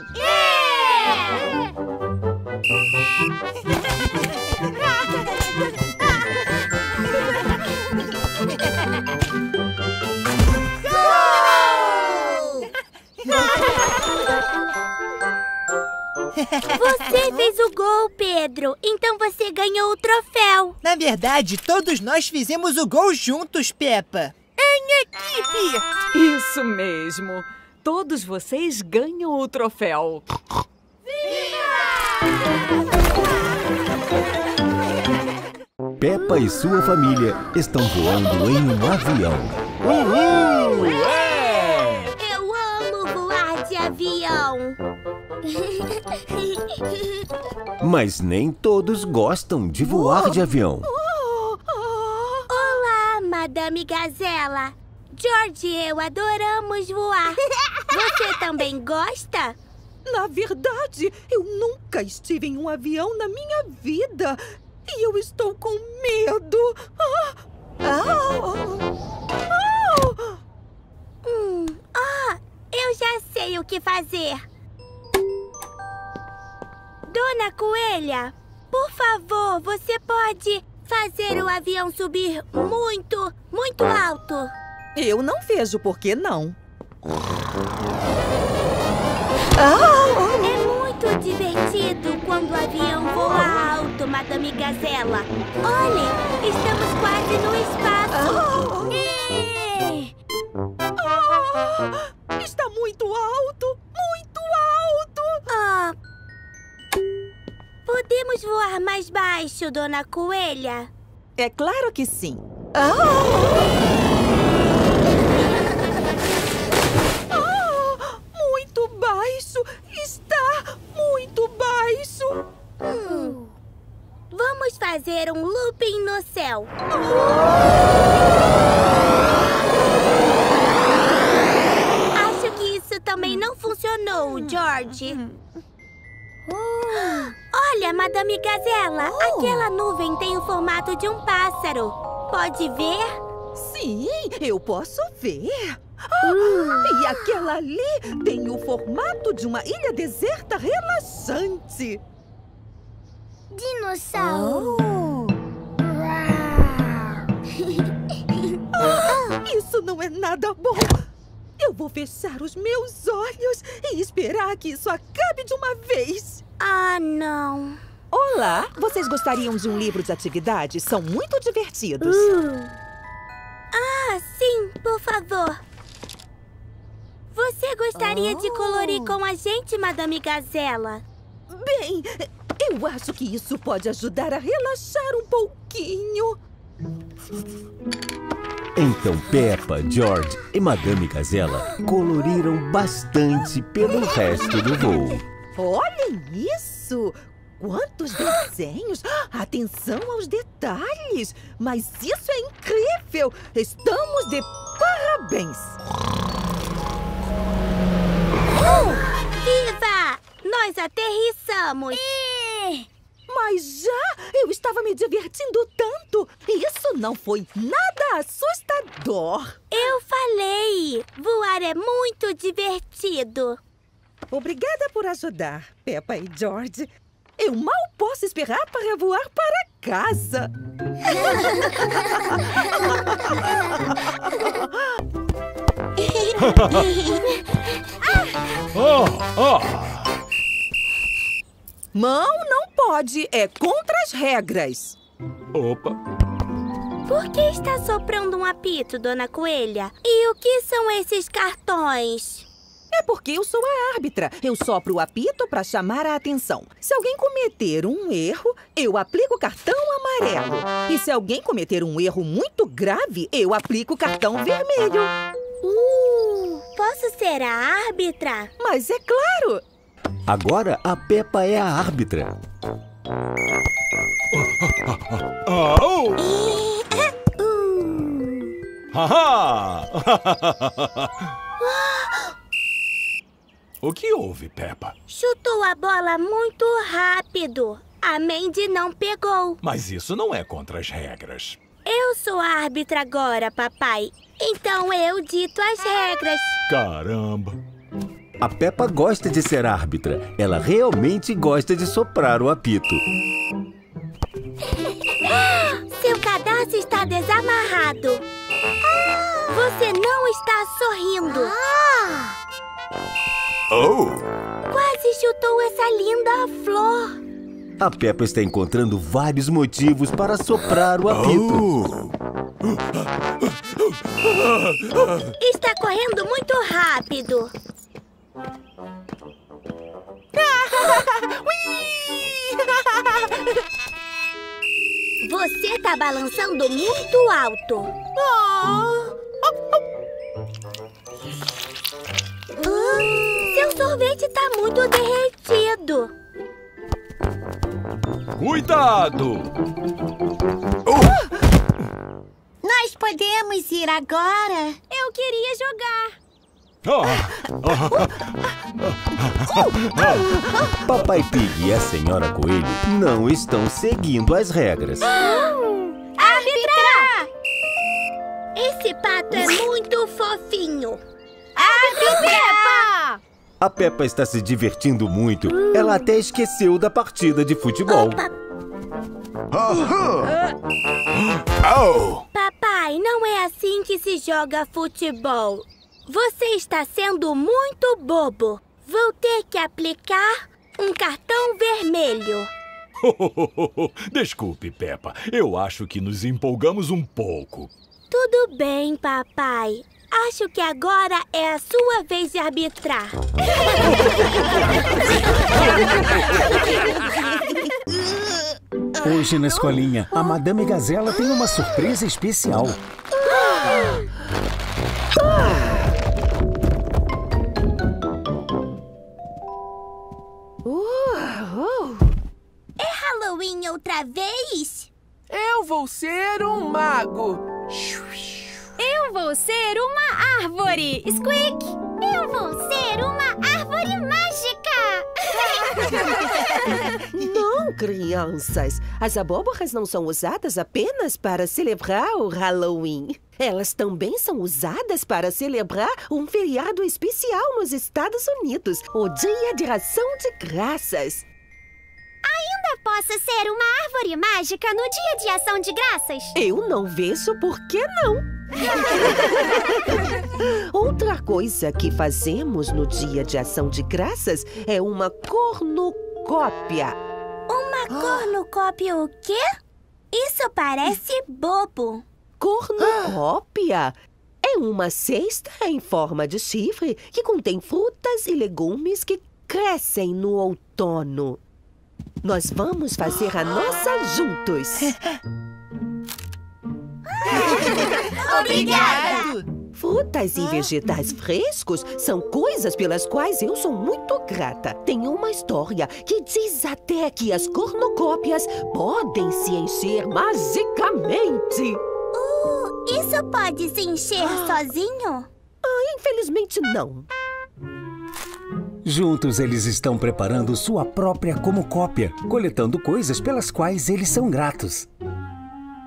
Você fez o gol, Pedro. Então você ganhou o troféu. Na verdade, todos nós fizemos o gol juntos, Peppa. Em equipe! Isso mesmo. Todos vocês ganham o troféu. Peppa e sua família estão voando em um avião. Uhul! Eu amo voar de avião. Mas nem todos gostam de voar de avião. Olá, Madame Gazela. George e eu adoramos voar. Você também gosta? Na verdade, eu nunca estive em um avião na minha vida. E eu estou com medo. Eu já sei o que fazer. Dona Coelha, por favor, você pode fazer o avião subir muito, muito alto. Eu não vejo por que não. É muito divertido quando o avião voa alto, Madame Gazela. Olhe, estamos quase no espaço. Está muito alto, muito alto. Podemos voar mais baixo, Dona Coelha? É claro que sim. Cuidado, amigazela. Aquela nuvem tem o formato de um pássaro. Pode ver? Sim, eu posso ver. E aquela ali tem o formato de uma ilha deserta relaxante. Dinossauro. Isso não é nada bom. Eu vou fechar os meus olhos e esperar que isso acabe de uma vez. Ah, não. Olá, vocês gostariam de um livro de atividades? São muito divertidos. Ah, sim, por favor. Você gostaria de colorir com a gente, Madame Gazela? Bem, eu acho que isso pode ajudar a relaxar um pouquinho. Então Peppa, George e Madame Gazela coloriram bastante pelo resto do voo. Olhem isso! Quantos desenhos! Atenção aos detalhes! Mas isso é incrível! Estamos de parabéns! Viva! Nós aterrissamos! Mas já eu estava me divertindo tanto! Isso não foi nada assustador! Eu falei! Voar é muito divertido! Obrigada por ajudar, Peppa e George. Eu mal posso esperar para voar para casa. Mão não pode, é contra as regras. Opa! Por que está soprando um apito, Dona Coelha? E o que são esses cartões? É porque eu sou a árbitra. Eu sopro o apito para chamar a atenção. Se alguém cometer um erro, eu aplico o cartão amarelo. E se alguém cometer um erro muito grave, eu aplico o cartão vermelho. Posso ser a árbitra? Mas é claro! Agora a Peppa é a árbitra. O que houve, Peppa? Chutou a bola muito rápido. A Mandy não pegou. Mas isso não é contra as regras. Eu sou a árbitra agora, papai. Então eu dito as regras. Caramba! A Peppa gosta de ser árbitra. Ela realmente gosta de soprar o apito. Seu cadarço está desamarrado. Você não está sorrindo. Quase chutou essa linda flor. A Peppa está encontrando vários motivos para soprar o apito. Está correndo muito rápido. Você está balançando muito alto. Seu sorvete tá muito derretido. Cuidado! Nós podemos ir agora? Eu queria jogar. Papai Pig e a Senhora Coelho não estão seguindo as regras. Árbitra! Esse pato é muito fofinho. Árbitra! A Peppa está se divertindo muito. Ela até esqueceu da partida de futebol. Papai, não é assim que se joga futebol. Você está sendo muito bobo. Vou ter que aplicar um cartão vermelho. Desculpe, Peppa. Eu acho que nos empolgamos um pouco. Tudo bem, papai. Acho que agora é a sua vez de arbitrar. Hoje na escolinha, a Madame Gazela tem uma surpresa especial. É Halloween outra vez? Eu vou ser um mago. Eu vou ser uma árvore. Squeak! Eu vou ser uma árvore mágica. Não, crianças. As abóboras não são usadas apenas para celebrar o Halloween. Elas também são usadas para celebrar um feriado especial nos Estados Unidos, o Dia de Ação de Graças. Ainda posso ser uma árvore mágica no Dia de Ação de Graças? Eu não vejo por que não. Outra coisa que fazemos no Dia de Ação de Graças é uma cornucópia. Uma cornucópia o quê? Isso parece bobo. Cornucópia é uma cesta em forma de chifre que contém frutas e legumes que crescem no outono. Nós vamos fazer a nossa juntos. Obrigada! Frutas e vegetais frescos são coisas pelas quais eu sou muito grata. Tem uma história que diz até que as cornucópias podem se encher magicamente. Isso pode se encher sozinho? Infelizmente não. Juntos, eles estão preparando sua própria cornucópia, coletando coisas pelas quais eles são gratos.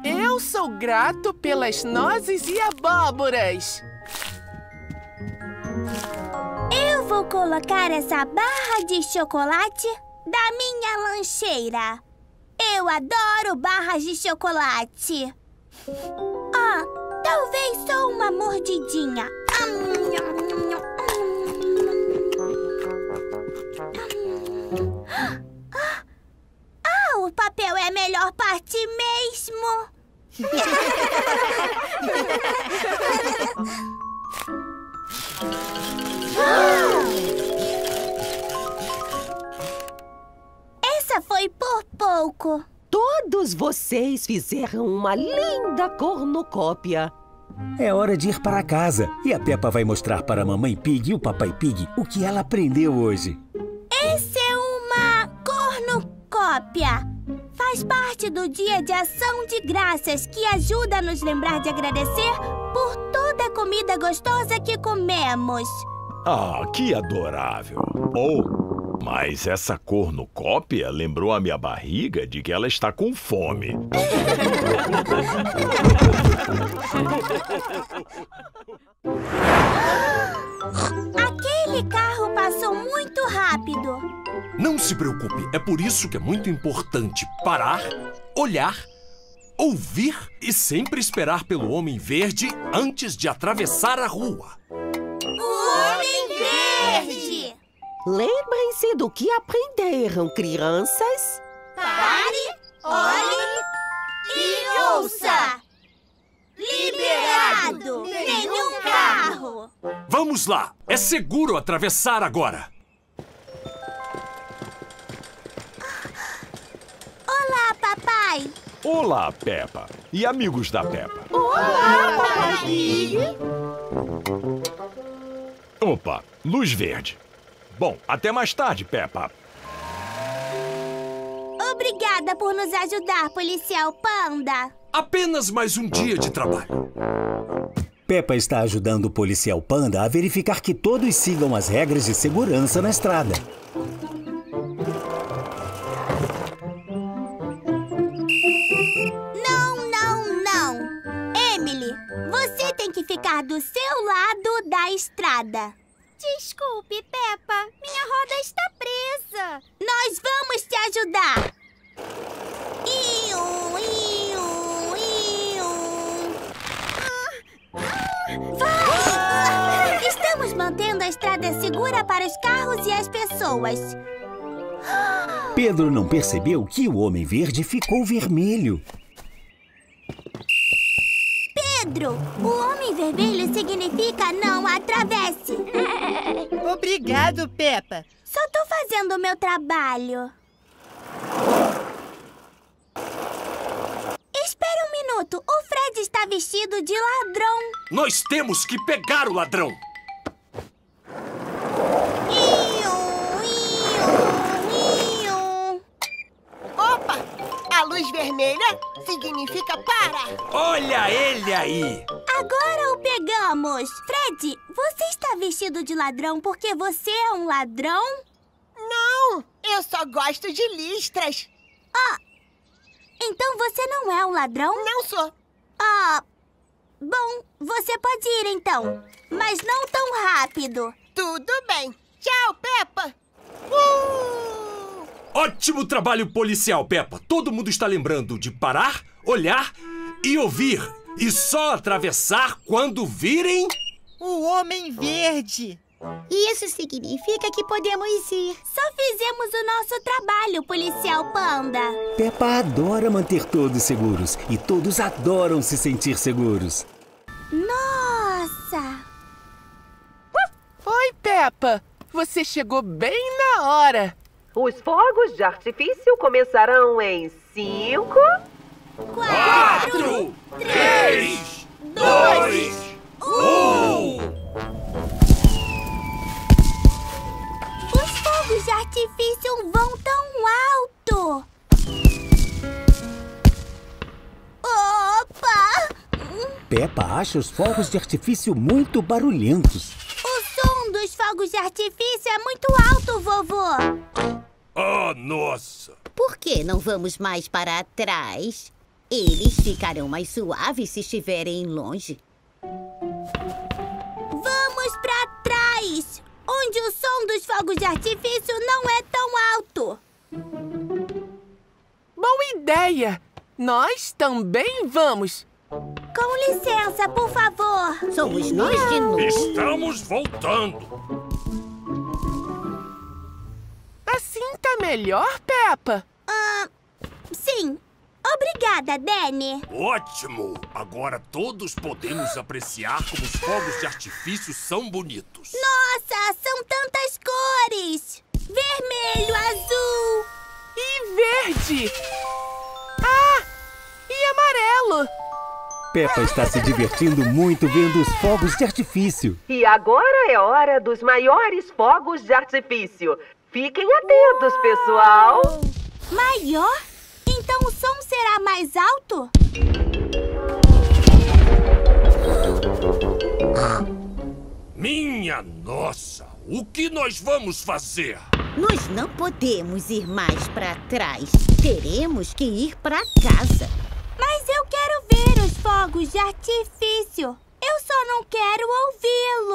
Eu sou grato pelas nozes e abóboras. Eu vou colocar essa barra de chocolate da minha lancheira. Eu adoro barras de chocolate. Talvez só uma mordidinha. O papel é a melhor parte mesmo. Essa foi por pouco. Todos vocês fizeram uma linda cornucópia. É hora de ir para casa. E a Peppa vai mostrar para a Mamãe Pig e o Papai Pig o que ela aprendeu hoje. Essa é uma cornucópia. Faz parte do Dia de Ação de Graças, que ajuda a nos lembrar de agradecer por toda a comida gostosa que comemos. Ah, que adorável. Mas essa cornucópia lembrou a minha barriga de que ela está com fome. Aquele carro passou muito rápido. Não se preocupe, é por isso que é muito importante parar, olhar, ouvir e sempre esperar pelo Homem Verde antes de atravessar a rua. O Homem Verde! Lembrem-se do que aprenderam, crianças. Pare, olhe e ouça. Liberado! Nenhum carro! Vamos lá! É seguro atravessar agora! Olá, papai! Olá, Peppa! E amigos da Peppa! Olá, papai! Opa! Luz verde! Bom, até mais tarde, Peppa! Obrigada por nos ajudar, policial Panda! Apenas mais um dia de trabalho. Peppa está ajudando o policial Panda a verificar que todos sigam as regras de segurança na estrada. Não, não, não! Emily, você tem que ficar do seu lado da estrada. Desculpe, Peppa. Minha roda está presa. Nós vamos te ajudar. Vai! Estamos mantendo a estrada segura para os carros e as pessoas. Pedro não percebeu que o Homem Verde ficou vermelho. Pedro, o Homem Vermelho significa não atravesse. Obrigado, Peppa. Só tô fazendo o meu trabalho. Espera um minuto, o Fred está vestido de ladrão. Nós temos que pegar o ladrão. Opa, a luz vermelha significa para. Olha ele aí. Agora o pegamos. Fred, você está vestido de ladrão porque você é um ladrão? Não, eu só gosto de listras. Ah, então você não é um ladrão? Não sou. Ah, bom, você pode ir então, mas não tão rápido. Tudo bem. Tchau, Peppa. Ótimo trabalho policial, Peppa. Todo mundo está lembrando de parar, olhar e ouvir. E só atravessar quando virem... o Homem Verde. Isso significa que podemos ir. Só fizemos o nosso trabalho, policial Panda. Peppa adora manter todos seguros. E todos adoram se sentir seguros. Nossa! Oi, Peppa. Você chegou bem na hora. Os fogos de artifício começarão em 5, 4, 3, 2, 1. Os fogos de artifício vão tão alto. Opa! Peppa acha os fogos de artifício muito barulhentos. O som dos fogos de artifício é muito alto, vovô. Ah, nossa! Por que não vamos mais para trás? Eles ficarão mais suaves se estiverem longe. Vamos para trás! Onde o som dos fogos de artifício não é tão alto. Boa ideia! Nós também vamos. Com licença, por favor. Somos nós de novo. Estamos voltando. Assim tá melhor, Peppa? Sim. Obrigada, Danny. Ótimo! Agora todos podemos apreciar como os fogos de artifício são bonitos. Nossa, são tantas cores! Vermelho, azul... e verde! Ah! E amarelo! Peppa está se divertindo muito vendo os fogos de artifício. E agora é hora dos maiores fogos de artifício. Fiquem atentos, pessoal! Maior? Então o som será mais alto? Minha nossa! O que nós vamos fazer? Nós não podemos ir mais pra trás. Teremos que ir pra casa. Mas eu quero ver os fogos de artifício. Eu só não quero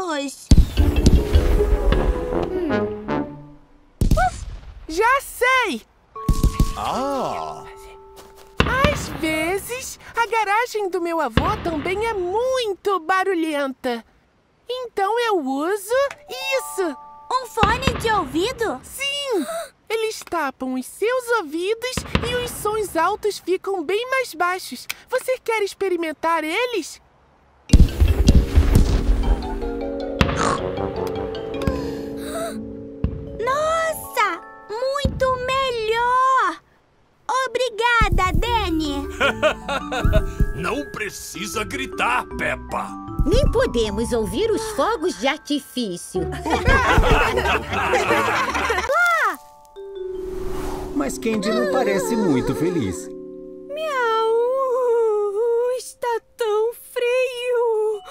ouvi-los. Já sei! Ah! Às vezes, a garagem do meu avô também é muito barulhenta. Então eu uso isso. Um fone de ouvido? Sim! Eles tapam os seus ouvidos e os sons altos ficam bem mais baixos. Você quer experimentar eles? Nossa! Muito melhor! Obrigada, Danny! Não precisa gritar, Peppa! Nem podemos ouvir os fogos de artifício. Mas Candy não parece muito feliz. Miau! Está tão frio!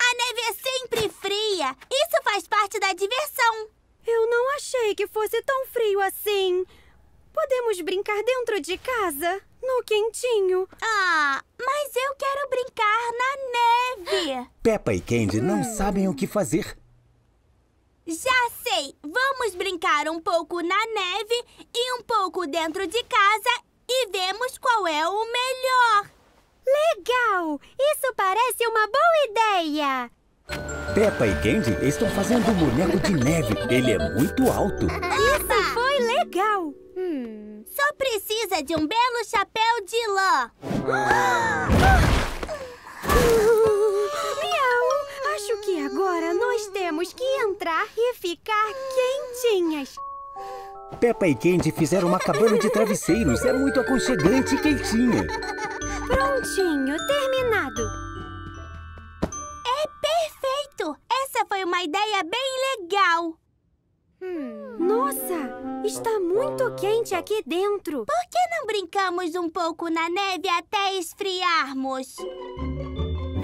A neve é sempre fria! Isso faz parte da diversão! Eu não achei que fosse tão frio assim. Podemos brincar dentro de casa, no quentinho. Ah, mas eu quero brincar na neve. Peppa e Candy não sabem o que fazer. Já sei. Vamos brincar um pouco na neve e um pouco dentro de casa e vemos qual é o melhor. Legal! Isso parece uma boa ideia. Peppa e Candy estão fazendo um boneco de neve. Ele é muito alto. Isso foi legal. Só precisa de um belo chapéu de lã. Miau! Acho que agora nós temos que entrar e ficar quentinhas. Peppa e Candy fizeram uma cabana de travesseiros. É muito aconchegante e quentinha. Prontinho, terminado. Perfeito! Essa foi uma ideia bem legal. Nossa, está muito quente aqui dentro. Por que não brincamos um pouco na neve até esfriarmos?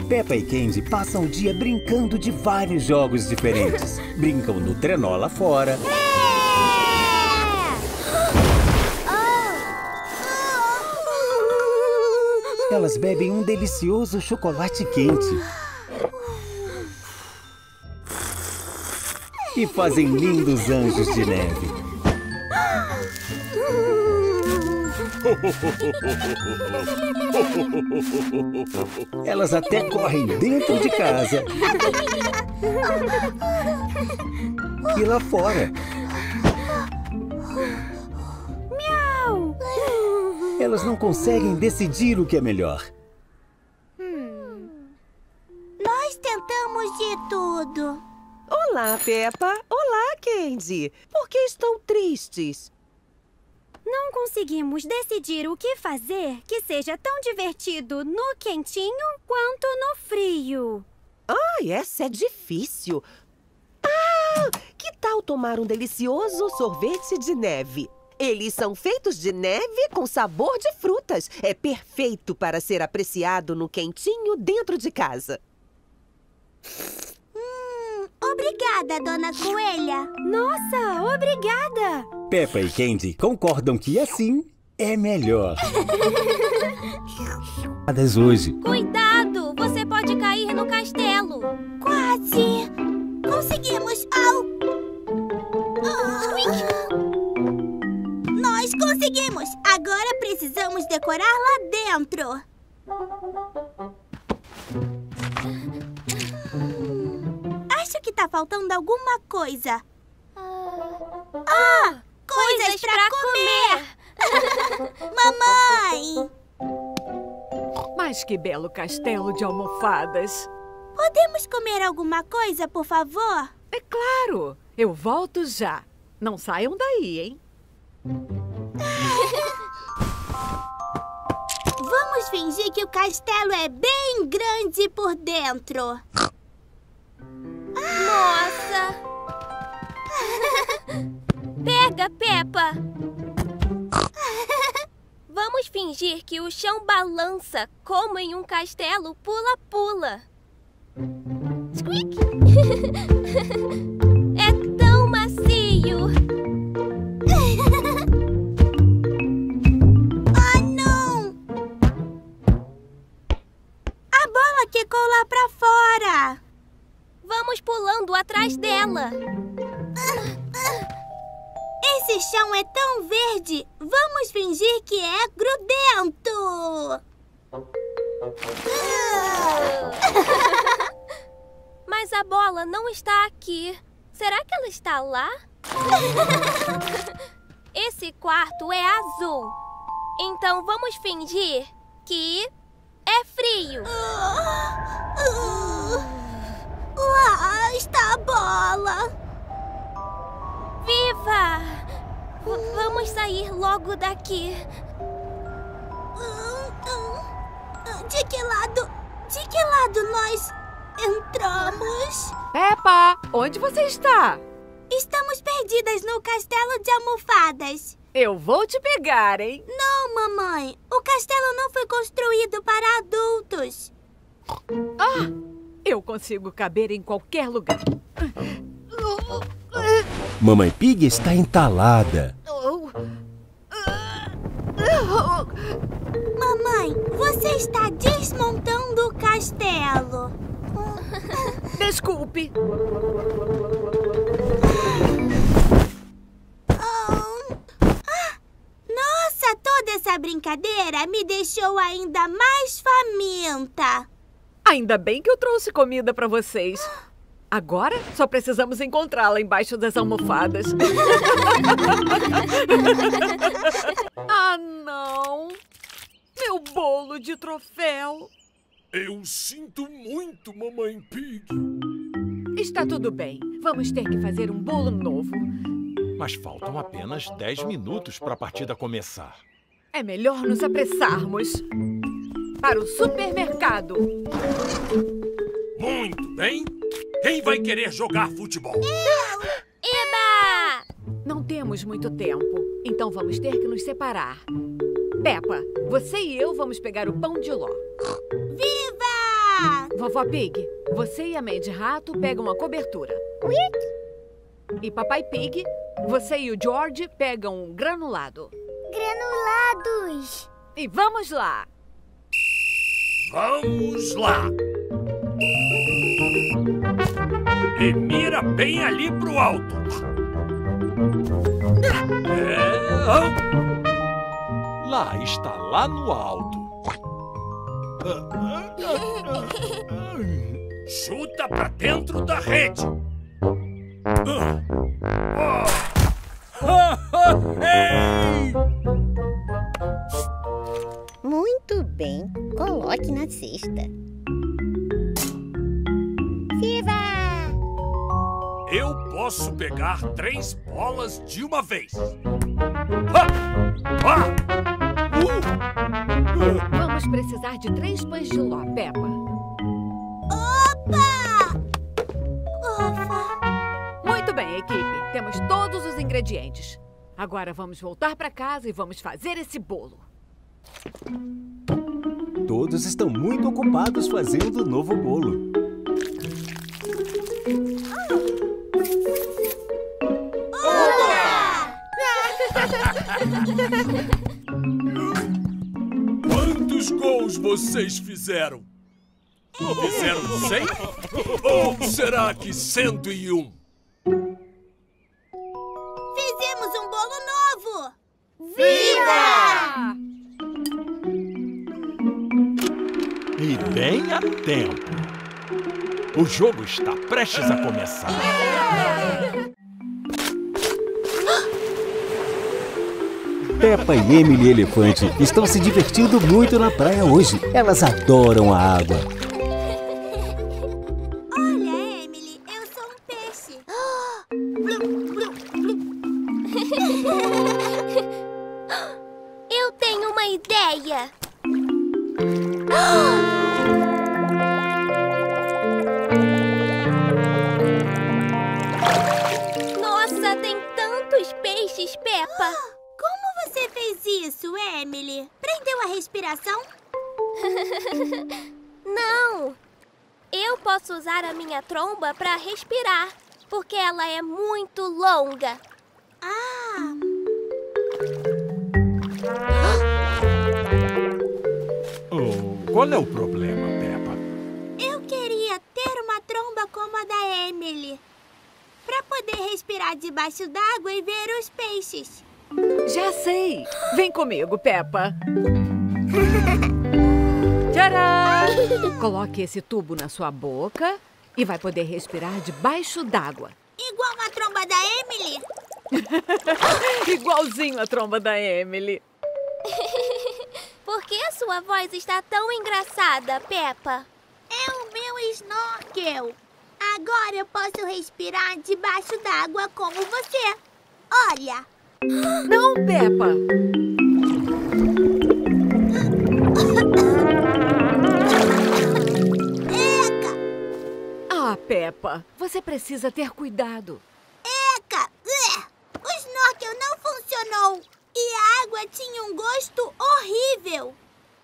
Peppa e Candy passam o dia brincando de vários jogos diferentes. Brincam no trenó lá fora. elas bebem um delicioso chocolate quente. E fazem lindos anjos de neve. Elas até correm dentro de casa e lá fora. Miau! Elas não conseguem decidir o que é melhor. Nós tentamos de tudo. Olá, Peppa. Olá, Candy. Por que estão tristes? Não conseguimos decidir o que fazer que seja tão divertido no quentinho quanto no frio. Ai, essa é difícil. Ah, que tal tomar um delicioso sorvete de neve? Eles são feitos de neve com sabor de frutas. É perfeito para ser apreciado no quentinho dentro de casa. Obrigada, Dona Coelha. Nossa, obrigada. Peppa e Candy concordam que assim é melhor. Hoje. Cuidado, você pode cair no castelo. Quase. Conseguimos. Nós conseguimos. Agora precisamos decorar lá dentro. Acho que tá faltando alguma coisa. Ah! Coisas pra comer! Mamãe! Mas que belo castelo de almofadas! Podemos comer alguma coisa, por favor? É claro! Eu volto já. Não saiam daí, hein? Vamos fingir que o castelo é bem grande por dentro. Nossa! Pega, Peppa! Vamos fingir que o chão balança, como em um castelo pula-pula. Squeak! É tão macio! Ah, não! A bola quicou lá pra fora! Vamos pulando atrás dela. Esse chão é tão verde. Vamos fingir que é grudento. Mas a bola não está aqui. Será que ela está lá? Esse quarto é azul. Então vamos fingir que é frio. Lá está a bola! Viva! Vamos sair logo daqui. De que lado nós entramos? Peppa, onde você está? Estamos perdidas no castelo de almofadas. Eu vou te pegar, hein? Não, mamãe. O castelo não foi construído para adultos. Ah! Eu consigo caber em qualquer lugar. Mamãe Pig está entalada. Mamãe, você está desmontando o castelo. Desculpe. Nossa, toda essa brincadeira me deixou ainda mais faminta. Ainda bem que eu trouxe comida pra vocês. Agora só precisamos encontrá-la embaixo das almofadas. Ah, não! Meu bolo de troféu! Eu sinto muito, Mamãe Pig. Está tudo bem. Vamos ter que fazer um bolo novo. Mas faltam apenas 10 minutos pra partida começar. É melhor nos apressarmos. Para o supermercado. Muito bem. Quem vai querer jogar futebol? Eu! Eba! Não temos muito tempo, então vamos ter que nos separar. Peppa, você e eu vamos pegar o pão de ló. Viva! Vovó Pig, você e a Mãe de Rato pegam a cobertura. E Papai Pig, você e o George pegam um granulado. Granulados! E vamos lá! Vamos lá. E mira bem ali pro alto. Lá, está lá no alto. Chuta pra dentro da rede. Muito bem, coloque na cesta. Viva! Eu posso pegar 3 bolas de uma vez. Vamos precisar de 3 pães de ló, Peppa. Opa! Ufa! Muito bem, equipe. Temos todos os ingredientes. Agora vamos voltar para casa e vamos fazer esse bolo. Todos estão muito ocupados fazendo o novo bolo. Quantos gols vocês fizeram? Fizeram 100? Ou será que 101? Fizemos um bolo novo! Viva! E bem a tempo. O jogo está prestes a começar. Peppa e Emily Elefante estão se divertindo muito na praia hoje. Elas adoram a água. Olha, Emily, eu sou um peixe. Eu tenho uma ideia. Nossa, tem tantos peixes, Peppa. Como você fez isso, Emily? Prendeu a respiração? Não! Eu posso usar a minha tromba para respirar, porque ela é muito longa. Qual é o problema, Peppa? Eu queria ter uma tromba como a da Emily, para poder respirar debaixo d'água e ver os peixes. Já sei! Vem comigo, Peppa. Tcharam! Coloque esse tubo na sua boca e vai poder respirar debaixo d'água. Igual a tromba da Emily? Igualzinho a tromba da Emily. Por que a sua voz está tão engraçada, Peppa? É o meu snorkel. Agora eu posso respirar debaixo d'água como você. Olha! Não, Peppa! Eca! Ah, Peppa, você precisa ter cuidado. Eca! O snorkel não funcionou. E a água tinha um gosto horrível.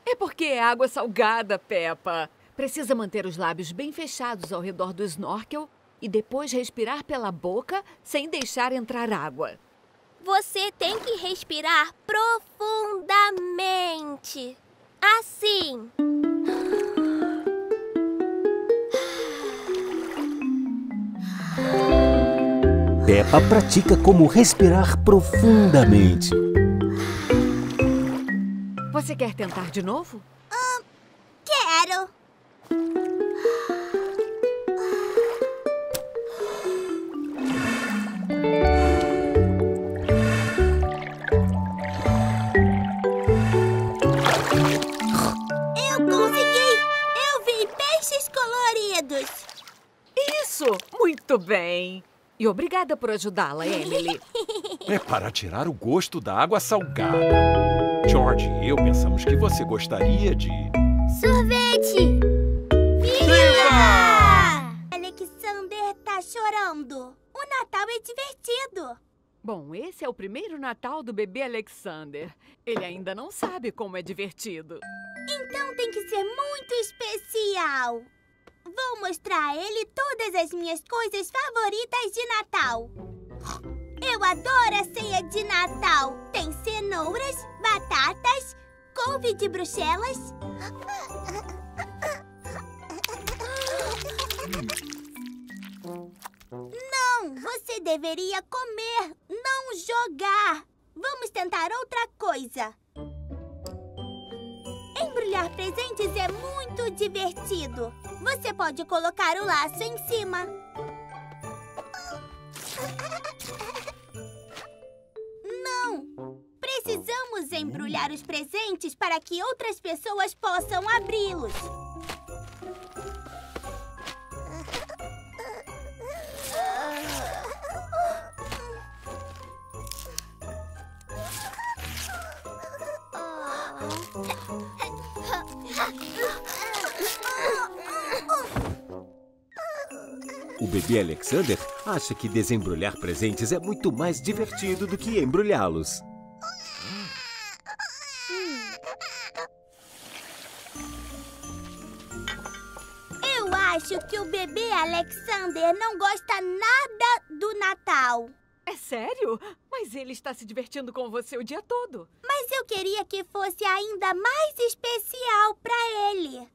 É porque é água salgada, Peppa. Precisa manter os lábios bem fechados ao redor do snorkel e depois respirar pela boca sem deixar entrar água. Você tem que respirar profundamente. Assim. Peppa pratica como respirar profundamente. Você quer tentar de novo? Quero. Eu consegui! Eu vi peixes coloridos! Isso! Muito bem! E obrigada por ajudá-la, Emily. É para tirar o gosto da água salgada. George e eu pensamos que você gostaria de... sorvete! Viva! Alexander tá chorando. O Natal é divertido. Bom, esse é o primeiro Natal do bebê Alexander. Ele ainda não sabe como é divertido. Então tem que ser muito especial. Vou mostrar a ele todas as minhas coisas favoritas de Natal. Eu adoro a ceia de Natal. Tem cenouras, batatas, couve de Bruxelas. Não, você deveria comer, não jogar. Vamos tentar outra coisa. Embrulhar presentes é muito divertido. Você pode colocar o laço em cima. Não! Precisamos embrulhar os presentes para que outras pessoas possam abri-los. O bebê Alexander acha que desembrulhar presentes é muito mais divertido do que embrulhá-los. Eu acho que o bebê Alexander não gosta nada do Natal. É sério? Mas ele está se divertindo com você o dia todo. Mas eu queria que fosse ainda mais especial para ele.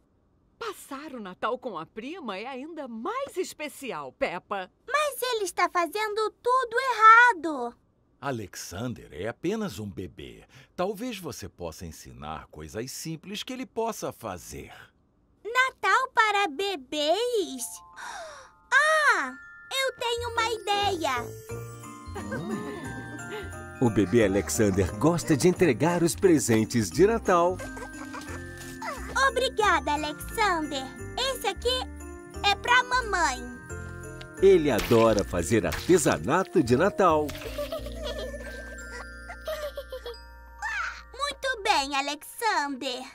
Passar o Natal com a prima é ainda mais especial, Peppa. Mas ele está fazendo tudo errado. Alexander é apenas um bebê. Talvez você possa ensinar coisas simples que ele possa fazer. Natal para bebês? Ah, eu tenho uma ideia. O bebê Alexander gosta de entregar os presentes de Natal. Obrigada, Alexander. Esse aqui é pra mamãe. Ele adora fazer artesanato de Natal. Muito bem, Alexander.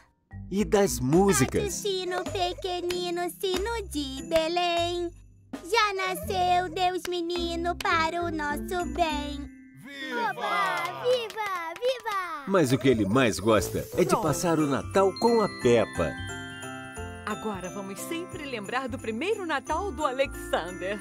E das músicas? Bate o sino, pequenino, sino de Belém. Já nasceu Deus menino para o nosso bem. Viva! Viva! Viva! Mas o que ele mais gosta é de passar o Natal com a Peppa. Agora vamos sempre lembrar do primeiro Natal do Alexander.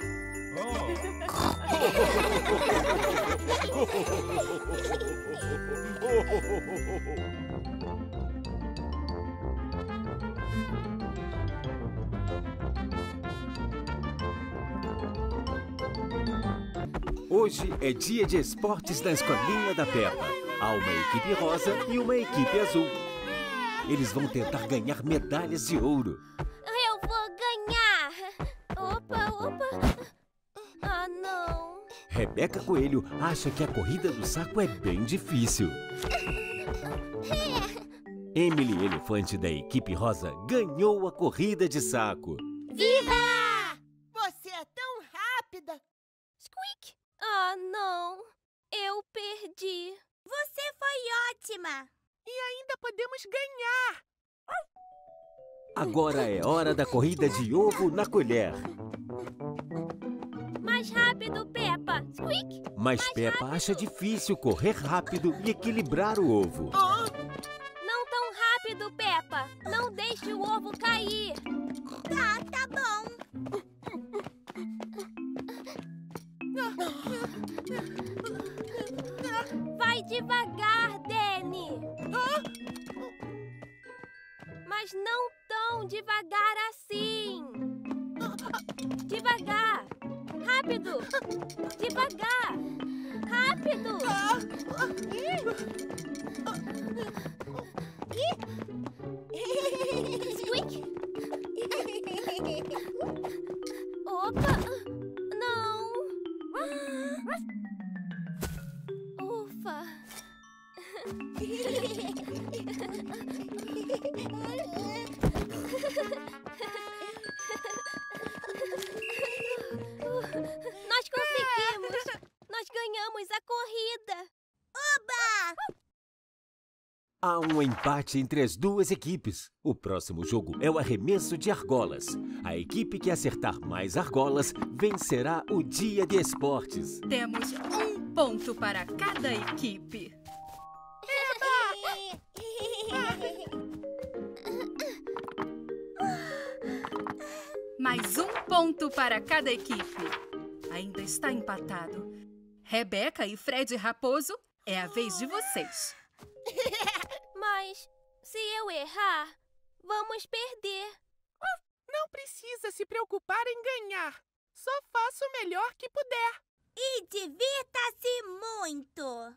Hoje é dia de esportes na escolinha da Peppa. Há uma equipe rosa e uma equipe azul. Eles vão tentar ganhar medalhas de ouro. Eu vou ganhar! Opa, opa! Ah, não! Rebeca Coelho acha que a corrida do saco é bem difícil. Emily Elefante da equipe rosa ganhou a corrida de saco. Viva! Você é tão rápida! Squeak! Ah, não! Eu perdi! Você foi ótima! E ainda podemos ganhar! Agora é hora da corrida de ovo na colher! Mais rápido, Peppa! Squeak! Mas Peppa acha difícil correr rápido e equilibrar o ovo. Oh. Não tão rápido, Peppa! Não deixe o ovo cair! Tá bom! Vai devagar, Danny. Mas não tão devagar assim. Devagar. Rápido. Devagar. Rápido. Squeak. Opa. Ufa! Nós conseguimos! Nós ganhamos a corrida! Oba! Há um empate entre as duas equipes. O próximo jogo é o arremesso de argolas. A equipe que acertar mais argolas vencerá o dia de esportes. Temos um ponto para cada equipe. Mais um ponto para cada equipe. Ainda está empatado. Rebeca e Fred Raposo, é a vez de vocês. Mas, se eu errar, vamos perder. Não precisa se preocupar em ganhar. Só faça o melhor que puder. E divirta-se muito!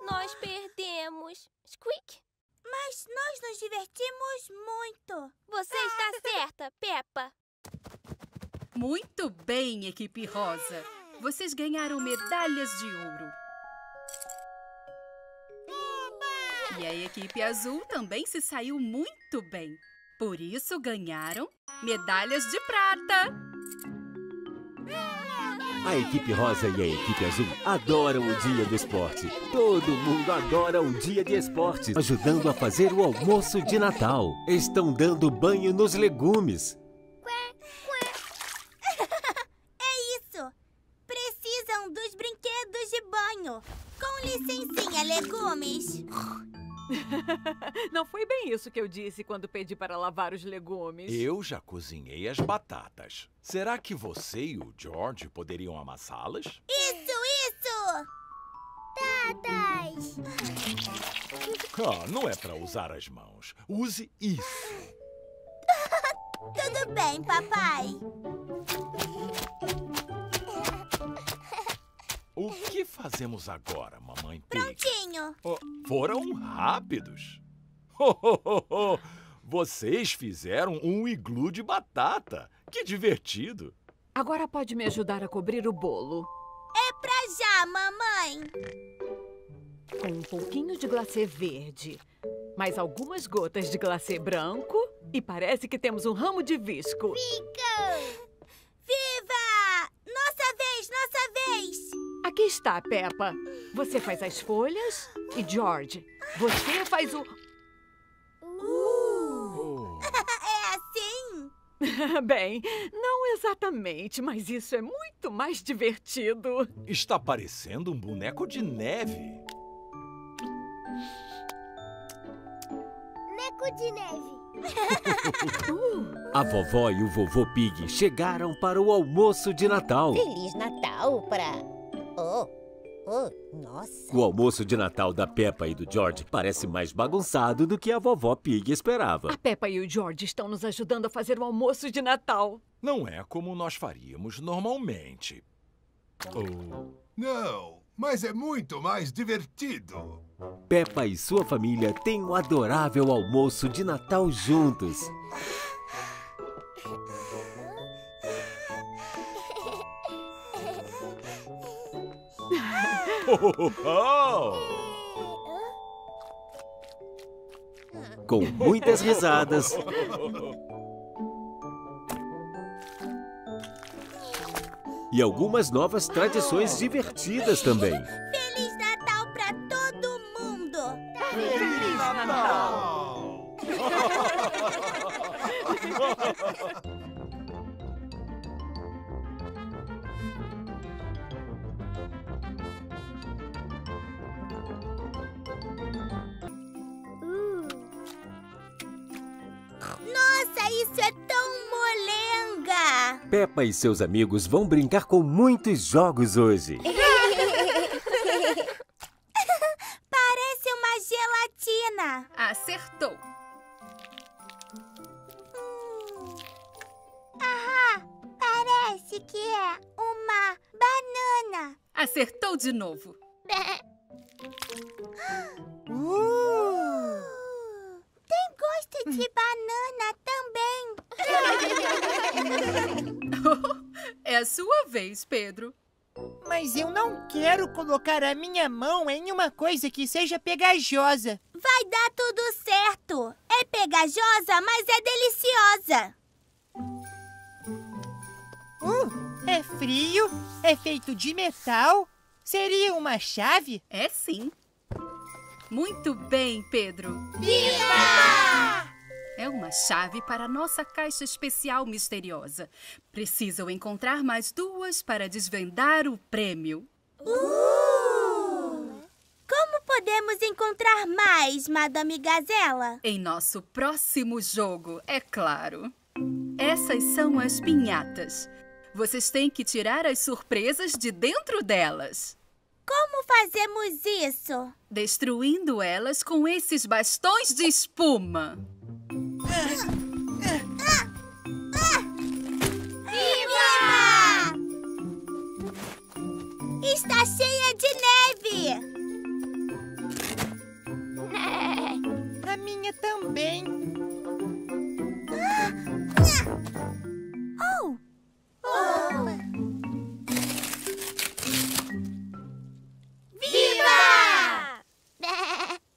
Nós perdemos. Squeak! Mas nós nos divertimos muito. Você está certa, Peppa. Muito bem, equipe rosa. Vocês ganharam medalhas de ouro. Oba! E a equipe azul também se saiu muito bem. Por isso ganharam medalhas de prata. A equipe rosa e a equipe azul adoram o dia do esporte. Todo mundo adora o dia de esportes, ajudando a fazer o almoço de Natal. Estão dando banho nos legumes. É isso! Precisam dos brinquedos de banho. Com licencinha, legumes. Não foi bem isso que eu disse quando pedi para lavar os legumes. Eu já cozinhei as batatas. Será que você e o George poderiam amassá-las? Isso, isso! Tatas! Ah, não é para usar as mãos. Use isso. Tudo bem, papai. O que fazemos agora, mamãe Pig? Prontinho! Oh, foram rápidos! Oh, oh, oh, oh. Vocês fizeram um iglu de batata! Que divertido! Agora pode me ajudar a cobrir o bolo. É pra já, mamãe! Com um pouquinho de glacê verde, mais algumas gotas de glacê branco e parece que temos um ramo de visco. Fica! Viva! Nossa vez, nossa vez! Aqui está, Peppa. Você faz as folhas e, George, você faz o... É assim? Bem, não exatamente, mas isso é muito mais divertido. Está parecendo um boneco de neve. Boneco de neve. A vovó e o vovô Pig chegaram para o almoço de Natal. Feliz Natal para... nossa! O almoço de Natal da Peppa e do George parece mais bagunçado do que a vovó Pig esperava. A Peppa e o George estão nos ajudando a fazer o almoço de Natal. Não é como nós faríamos normalmente. Oh. Não, mas é muito mais divertido. Peppa e sua família têm um adorável almoço de Natal juntos. Com muitas risadas, e algumas novas tradições divertidas também. Feliz Natal pra todo mundo! Feliz Natal! Nossa, isso é tão molenga! Peppa e seus amigos vão brincar com muitos jogos hoje. Parece uma gelatina. Acertou. Ah, parece que é uma banana. Acertou de novo. Tem gosto de banana também. É a sua vez, Pedro. Mas eu não quero colocar a minha mão em uma coisa que seja pegajosa. Vai dar tudo certo. É pegajosa, mas é deliciosa. É frio, é feito de metal. Seria uma chave? É sim. Muito bem, Pedro! Viva! É uma chave para a nossa caixa especial misteriosa. Precisam encontrar mais duas para desvendar o prêmio. Como podemos encontrar mais, Madame Gazela? Em nosso próximo jogo, é claro. Essas são as pinhatas. Vocês têm que tirar as surpresas de dentro delas. Como fazemos isso? Destruindo elas com esses bastões de espuma. Viva! Está cheia de neve! A minha também. Oh! Oh! Viva!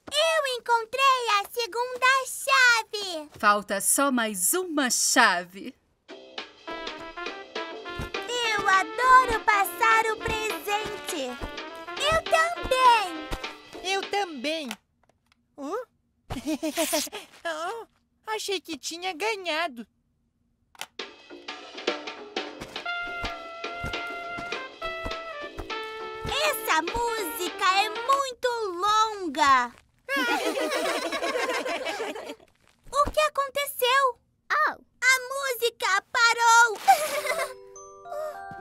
Eu encontrei a segunda chave. Falta só mais uma chave. Eu adoro passar o presente. Eu também. Eu também. Oh, achei que tinha ganhado. Essa música é muito longa. O que aconteceu? Oh. A música parou.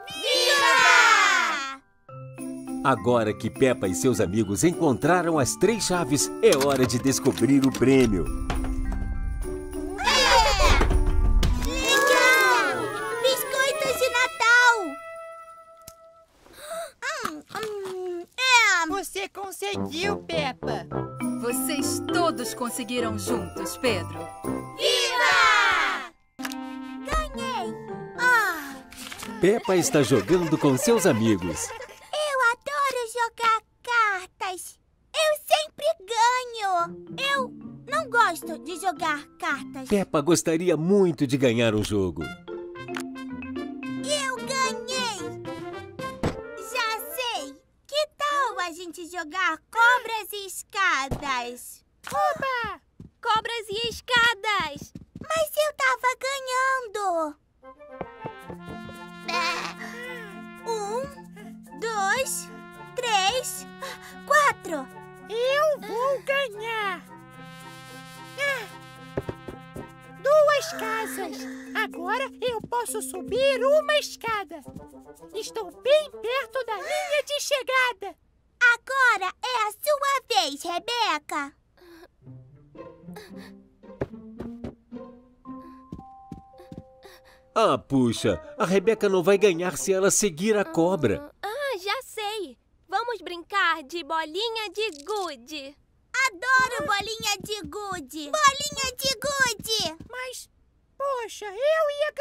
Viva! Agora que Peppa e seus amigos encontraram as 3 chaves, é hora de descobrir o prêmio. Legal! Biscoitos de Natal! Você conseguiu, Peppa! Vocês todos conseguiram juntos, Pedro. Viva! Ganhei! Oh. Peppa está jogando com seus amigos. Jogar cartas. Eu sempre ganho. Eu não gosto de jogar cartas. Peppa gostaria muito de ganhar um jogo. Eu ganhei. Já sei. Que tal a gente jogar cobras e escadas? Oba! Cobras e escadas. Mas eu tava ganhando. 1, 2, 3, 4. Eu vou ganhar. 2 casas. Agora eu posso subir uma escada. Estou bem perto da linha de chegada. Agora é a sua vez, Rebeca. Ah, puxa. A Rebeca não vai ganhar se ela seguir a cobra. Já sei. Vamos brincar de bolinha de gude. Adoro bolinha de gude. Bolinha de gude. Mas, poxa, eu ia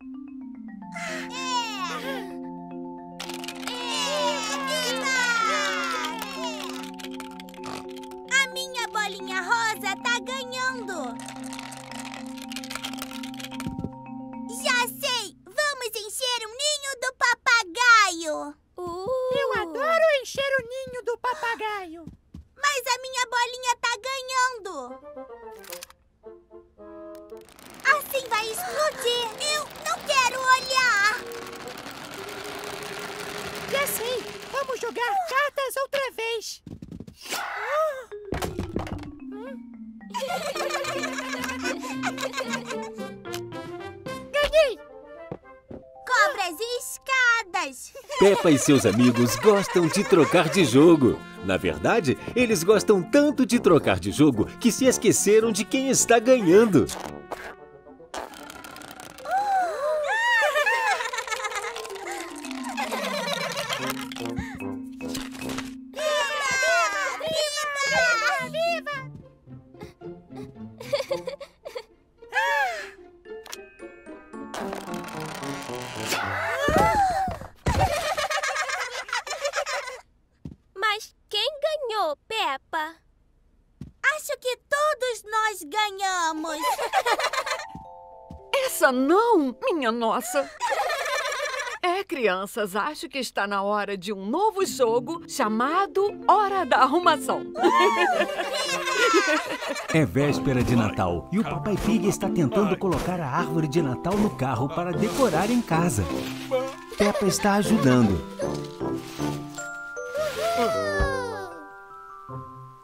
ganhar. Viva! A minha bolinha rosa tá ganhando. Já sei. Vamos encher o ninho do papagaio. Eu adoro encher o ninho do papagaio. Mas a minha bolinha tá ganhando. Assim vai explodir. Eu não quero olhar. Já sei. Vamos jogar cartas outra vez. Ganhei! Cobras e escadas. Peppa e seus amigos gostam de trocar de jogo. Na verdade, eles gostam tanto de trocar de jogo que se esqueceram de quem está ganhando. Não, minha nossa. Crianças, acho que está na hora de um novo jogo chamado Hora da Arrumação. É véspera de Natal e o Papai Pig está tentando colocar a árvore de Natal no carro para decorar em casa. Peppa está ajudando.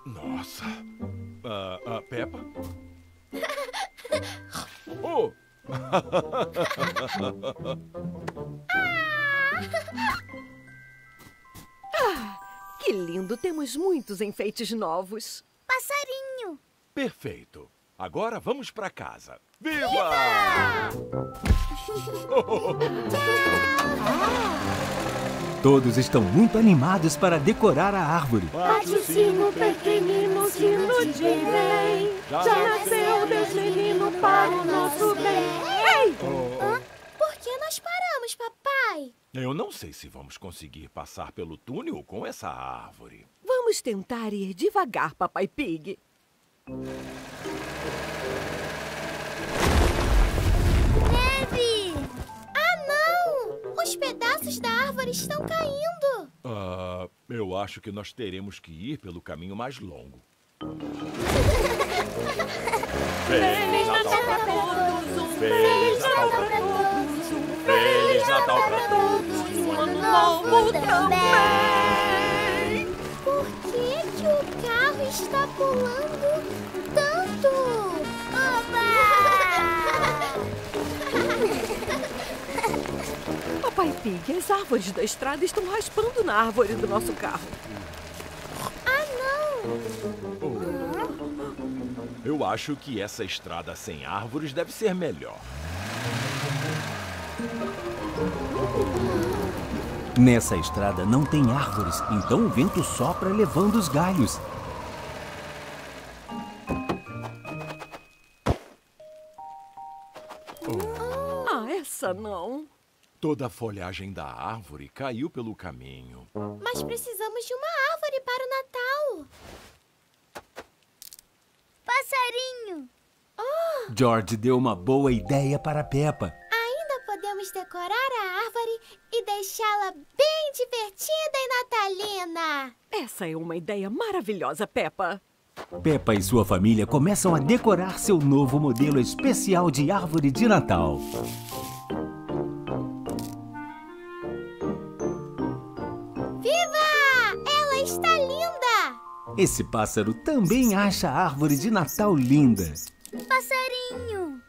Nossa. Peppa? Oh! Ah, que lindo! Temos muitos enfeites novos. Passarinho! Perfeito! Agora vamos pra casa. Viva! Todos estão muito animados para decorar a árvore. Bate o sino, pequenino, sino de bem. Já nasceu Deus menino para o nosso bem. Ei! Hã? Por que nós paramos, papai? Eu não sei se vamos conseguir passar pelo túnel com essa árvore. Vamos tentar ir devagar, Papai Pig. Neve! Ah, não! Os pedaços da árvore estão caindo. Ah, eu acho que nós teremos que ir pelo caminho mais longo. Feliz Natal pra todos! Um Feliz Natal pra todos! Um Feliz Natal pra todos! Um ano novo também! Por que o carro está pulando tanto? Oba! Papai Pig, as árvores da estrada estão raspando na árvore do nosso carro. Ah, não! Eu acho que essa estrada sem árvores deve ser melhor. Nessa estrada não tem árvores, então o vento sopra levando os galhos. Oh. Ah, essa não. Toda a folhagem da árvore caiu pelo caminho. Mas precisamos de uma árvore para o Natal. Passarinho! Oh. George deu uma boa ideia para Peppa. Ainda podemos decorar a árvore e deixá-la bem divertida e natalina. Essa é uma ideia maravilhosa, Peppa. Peppa e sua família começam a decorar seu novo modelo especial de árvore de Natal. Esse pássaro também acha a árvore de Natal linda. Passarinho!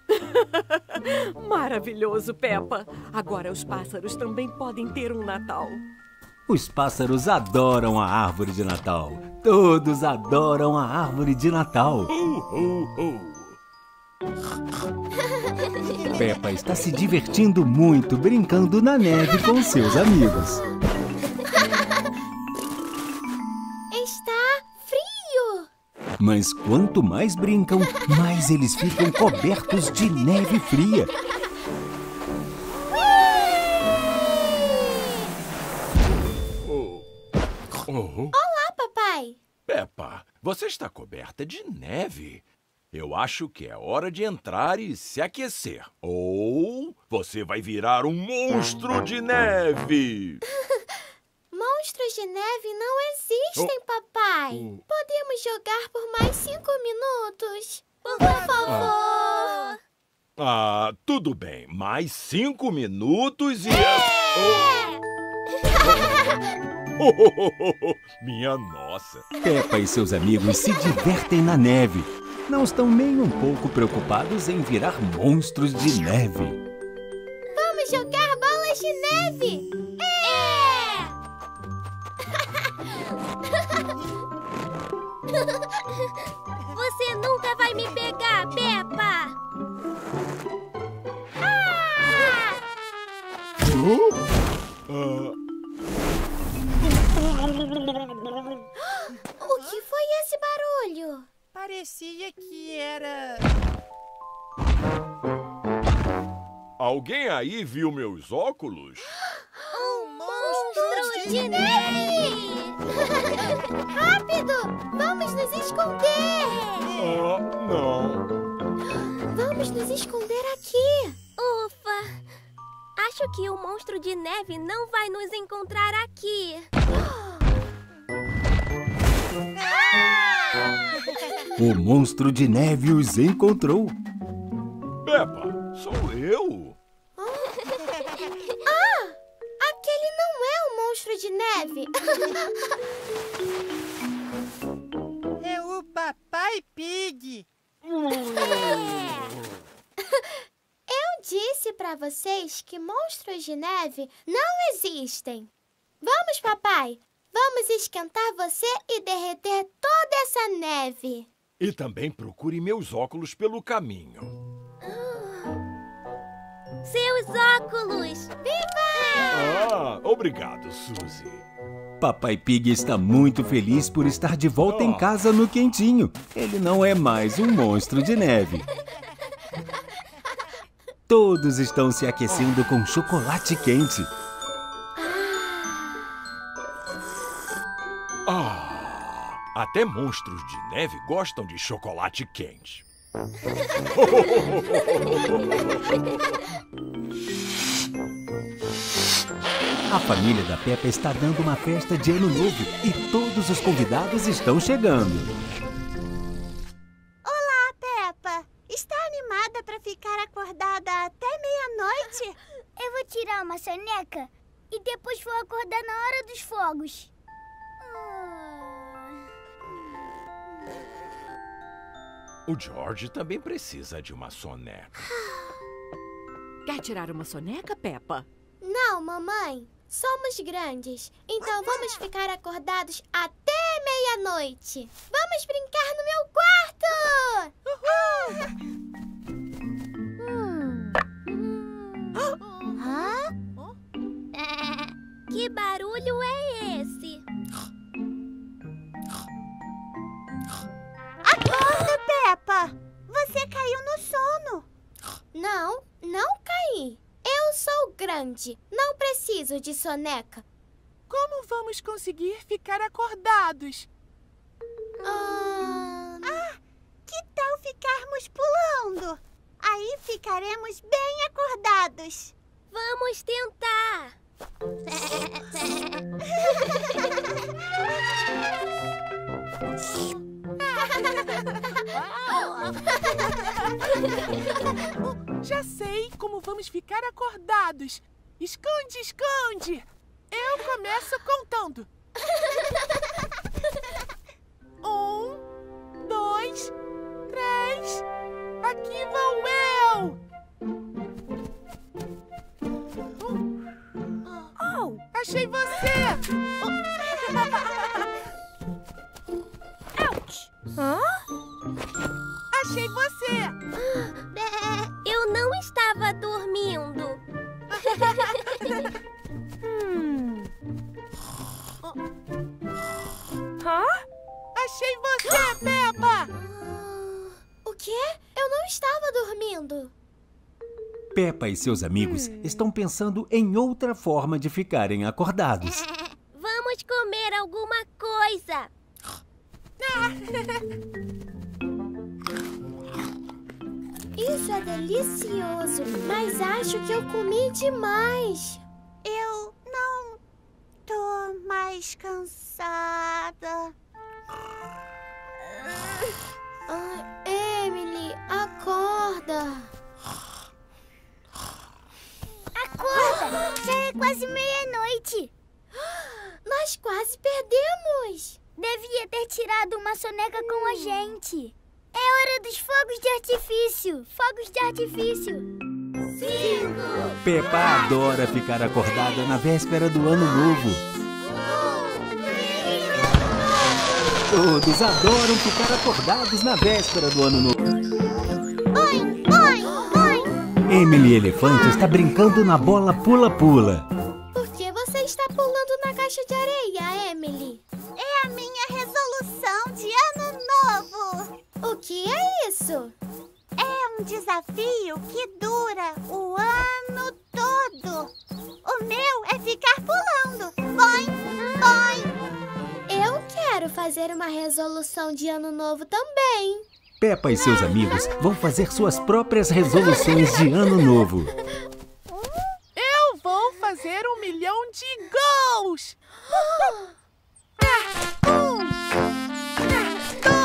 Maravilhoso, Peppa! Agora os pássaros também podem ter um Natal. Os pássaros adoram a árvore de Natal. Todos adoram a árvore de Natal. Peppa está se divertindo muito brincando na neve com seus amigos. Mas quanto mais brincam, mais eles ficam cobertos de neve fria. Olá, papai! Peppa, você está coberta de neve. Eu acho que é hora de entrar e se aquecer. Ou você vai virar um monstro de neve! Monstros de neve não existem, papai. Podemos jogar por mais 5 minutos? Por favor. Ah, tudo bem. Mais 5 minutos e... Minha nossa. Peppa e seus amigos se divertem na neve. Não estão nem um pouco preocupados em virar monstros de neve. Vamos jogar bolas de neve. Você nunca vai me pegar, Peppa! Ah! O que foi esse barulho? Parecia que era... Alguém aí viu meus óculos? Um monstro de neve! Rápido! Vamos nos esconder! Ah, não! Vamos nos esconder aqui! Ufa! Acho que o monstro de neve não vai nos encontrar aqui! Ah! O monstro de neve os encontrou! Peppa, sou eu! Aquele não é o monstro de neve. É o Papai Pig. Eu disse vocês que monstros de neve não existem. Vamos, papai! Vamos esquentar você e derreter toda essa neve. E também procure meus óculos pelo caminho. Seus óculos! Viva! Ah, obrigado, Suzy. Papai Pig está muito feliz por estar de volta em casa no quentinho. Ele não é mais um monstro de neve. Todos estão se aquecendo com chocolate quente. Até monstros de neve gostam de chocolate quente. A família da Peppa está dando uma festa de ano novo e todos os convidados estão chegando. Olá, Peppa. Está animada para ficar acordada até meia-noite? Eu vou tirar uma soneca e depois vou acordar na hora dos fogos. O George também precisa de uma soneca. Quer tirar uma soneca, Peppa? Não, mamãe. Somos grandes, então vamos ficar acordados até meia-noite. Vamos brincar no meu quarto! Que barulho é esse? Acorda, Peppa! Você caiu no sono. Não, não caí. Eu sou grande. Não preciso de soneca. Como vamos conseguir ficar acordados? Que tal ficarmos pulando? Aí ficaremos bem acordados. Vamos tentar. Já sei como vamos ficar acordados. Esconde, esconde. Eu começo contando. 1, 2, 3. Aqui vou eu. Oh, achei você. Achei você! Eu não estava dormindo. Achei você, Peppa! O quê? Eu não estava dormindo. Peppa e seus amigos estão pensando em outra forma de ficarem acordados. Vamos comer alguma coisa. Isso é delicioso, mas acho que eu comi demais. Eu não tô mais cansada. Emily, acorda. Acorda! Já é quase meia-noite. Nós quase perdemos. Devia ter tirado uma soneca com a gente. É hora dos fogos de artifício. Fogos de artifício. 5. Peppa adora ficar acordada na véspera do ano novo. 2, 1, 3. Todos adoram ficar acordados na véspera do ano novo. Boing, boing, boing. Emily Elefante está brincando na bola pula-pula. Por que você está pulando na caixa de areia, Emily? É a minha resolução de ano novo. O que é isso? É um desafio que dura o ano todo. O meu é ficar pulando. Boing, boing. Eu quero fazer uma resolução de ano novo também. Peppa e seus amigos vão fazer suas próprias resoluções de ano novo. Eu vou fazer 1 milhão de gols. 1, 2.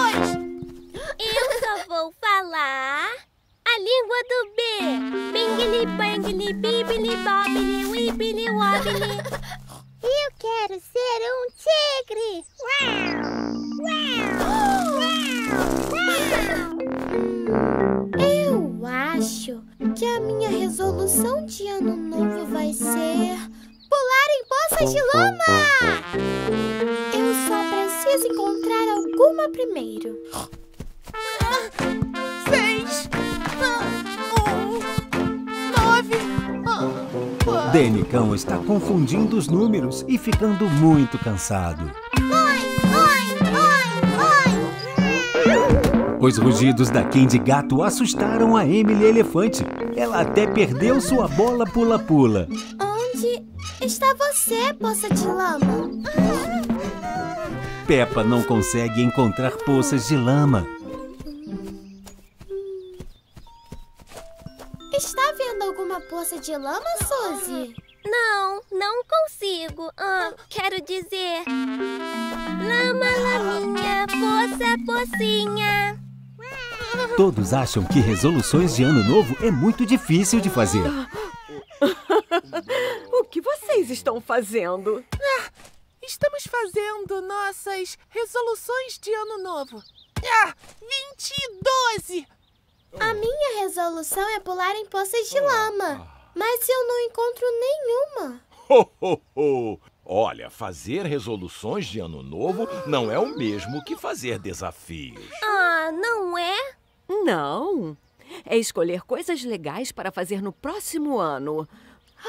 Eu só vou falar a língua do B. Bingli, bangli, bibili, bobili, wibili, wobili. Eu quero ser um tigre. Eu acho que a minha resolução de de lama! Eu só preciso encontrar alguma primeiro. 6, 9. Denicão está confundindo os números e ficando muito cansado. Os rugidos da Candy Gato assustaram a Emily Elefante. Ela até perdeu sua bola pula-pula. Onde está você, poça de lama? Peppa não consegue encontrar poças de lama. Está vendo alguma poça de lama, Suzy? Não, não consigo. Quero dizer... Lama, laminha, poça, pocinha... Todos acham que resoluções de ano novo é muito difícil de fazer. O que vocês estão fazendo? Estamos fazendo nossas resoluções de ano novo. 20 e 12! A minha resolução é pular em poças de lama, mas eu não encontro nenhuma. Olha, fazer resoluções de ano novo não é o mesmo que fazer desafios. Não é? Não. É escolher coisas legais para fazer no próximo ano.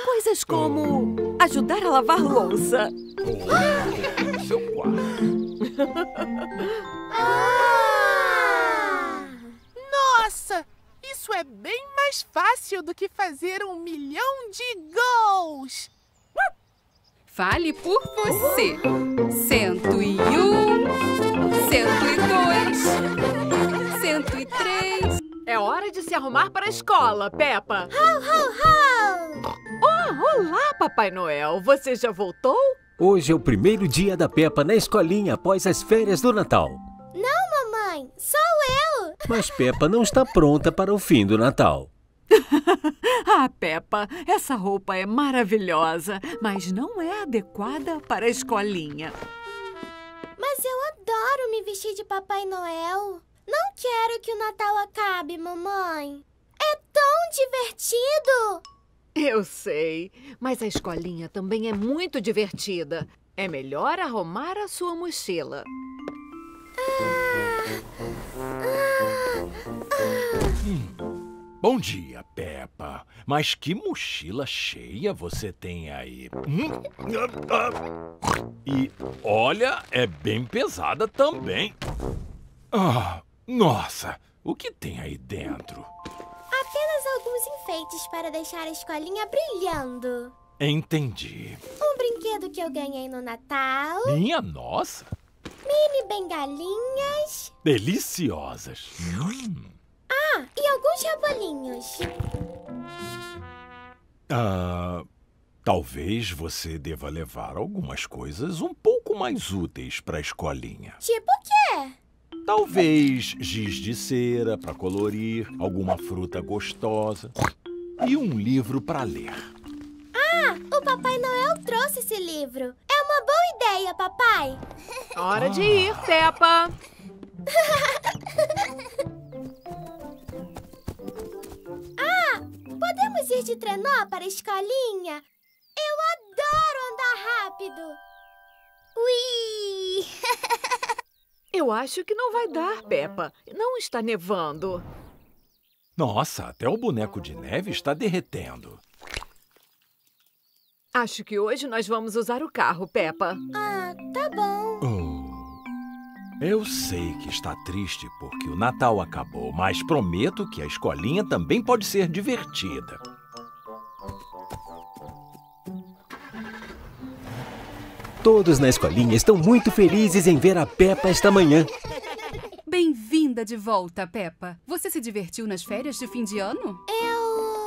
Coisas como ajudar a lavar louça. Seu quarto. Nossa! Isso é bem mais fácil do que fazer 1 milhão de gols. Fale por você. 101, 102, 103. É hora de se arrumar para a escola, Peppa. Ho, ho, ho! Olá, Papai Noel. Você já voltou? Hoje é o primeiro dia da Peppa na escolinha após as férias do Natal. Não, mamãe. Sou eu. Mas Peppa não está pronta para o fim do Natal. Peppa, essa roupa é maravilhosa, mas não é adequada para a escolinha. Mas eu adoro me vestir de Papai Noel. Não quero que o Natal acabe, mamãe. É tão divertido! Eu sei, mas a escolinha também é muito divertida. É melhor arrumar a sua mochila. Bom dia, Peppa. Mas que mochila cheia você tem aí. E olha, é bem pesada também. Nossa, o que tem aí dentro? Apenas alguns enfeites para deixar a escolinha brilhando. Entendi. Um brinquedo que eu ganhei no Natal. Minha nossa. Mini bengalinhas. Deliciosas. E alguns rebolinhos. Talvez você deva levar algumas coisas um pouco mais úteis para a escolinha. Tipo o quê? Talvez giz de cera para colorir, alguma fruta gostosa e um livro para ler. O Papai Noel trouxe esse livro. É uma boa ideia, papai. Hora de ir, Peppa. Podemos ir de trenó para a escolinha? Eu adoro andar rápido! Ui! Eu acho que não vai dar, Peppa. Não está nevando. Nossa, até o boneco de neve está derretendo. Acho que hoje nós vamos usar o carro, Peppa. Tá bom. Eu sei que está triste porque o Natal acabou, mas prometo que a escolinha também pode ser divertida. Todos na escolinha estão muito felizes em ver a Peppa esta manhã. Bem-vinda de volta, Peppa. Você se divertiu nas férias de fim de ano?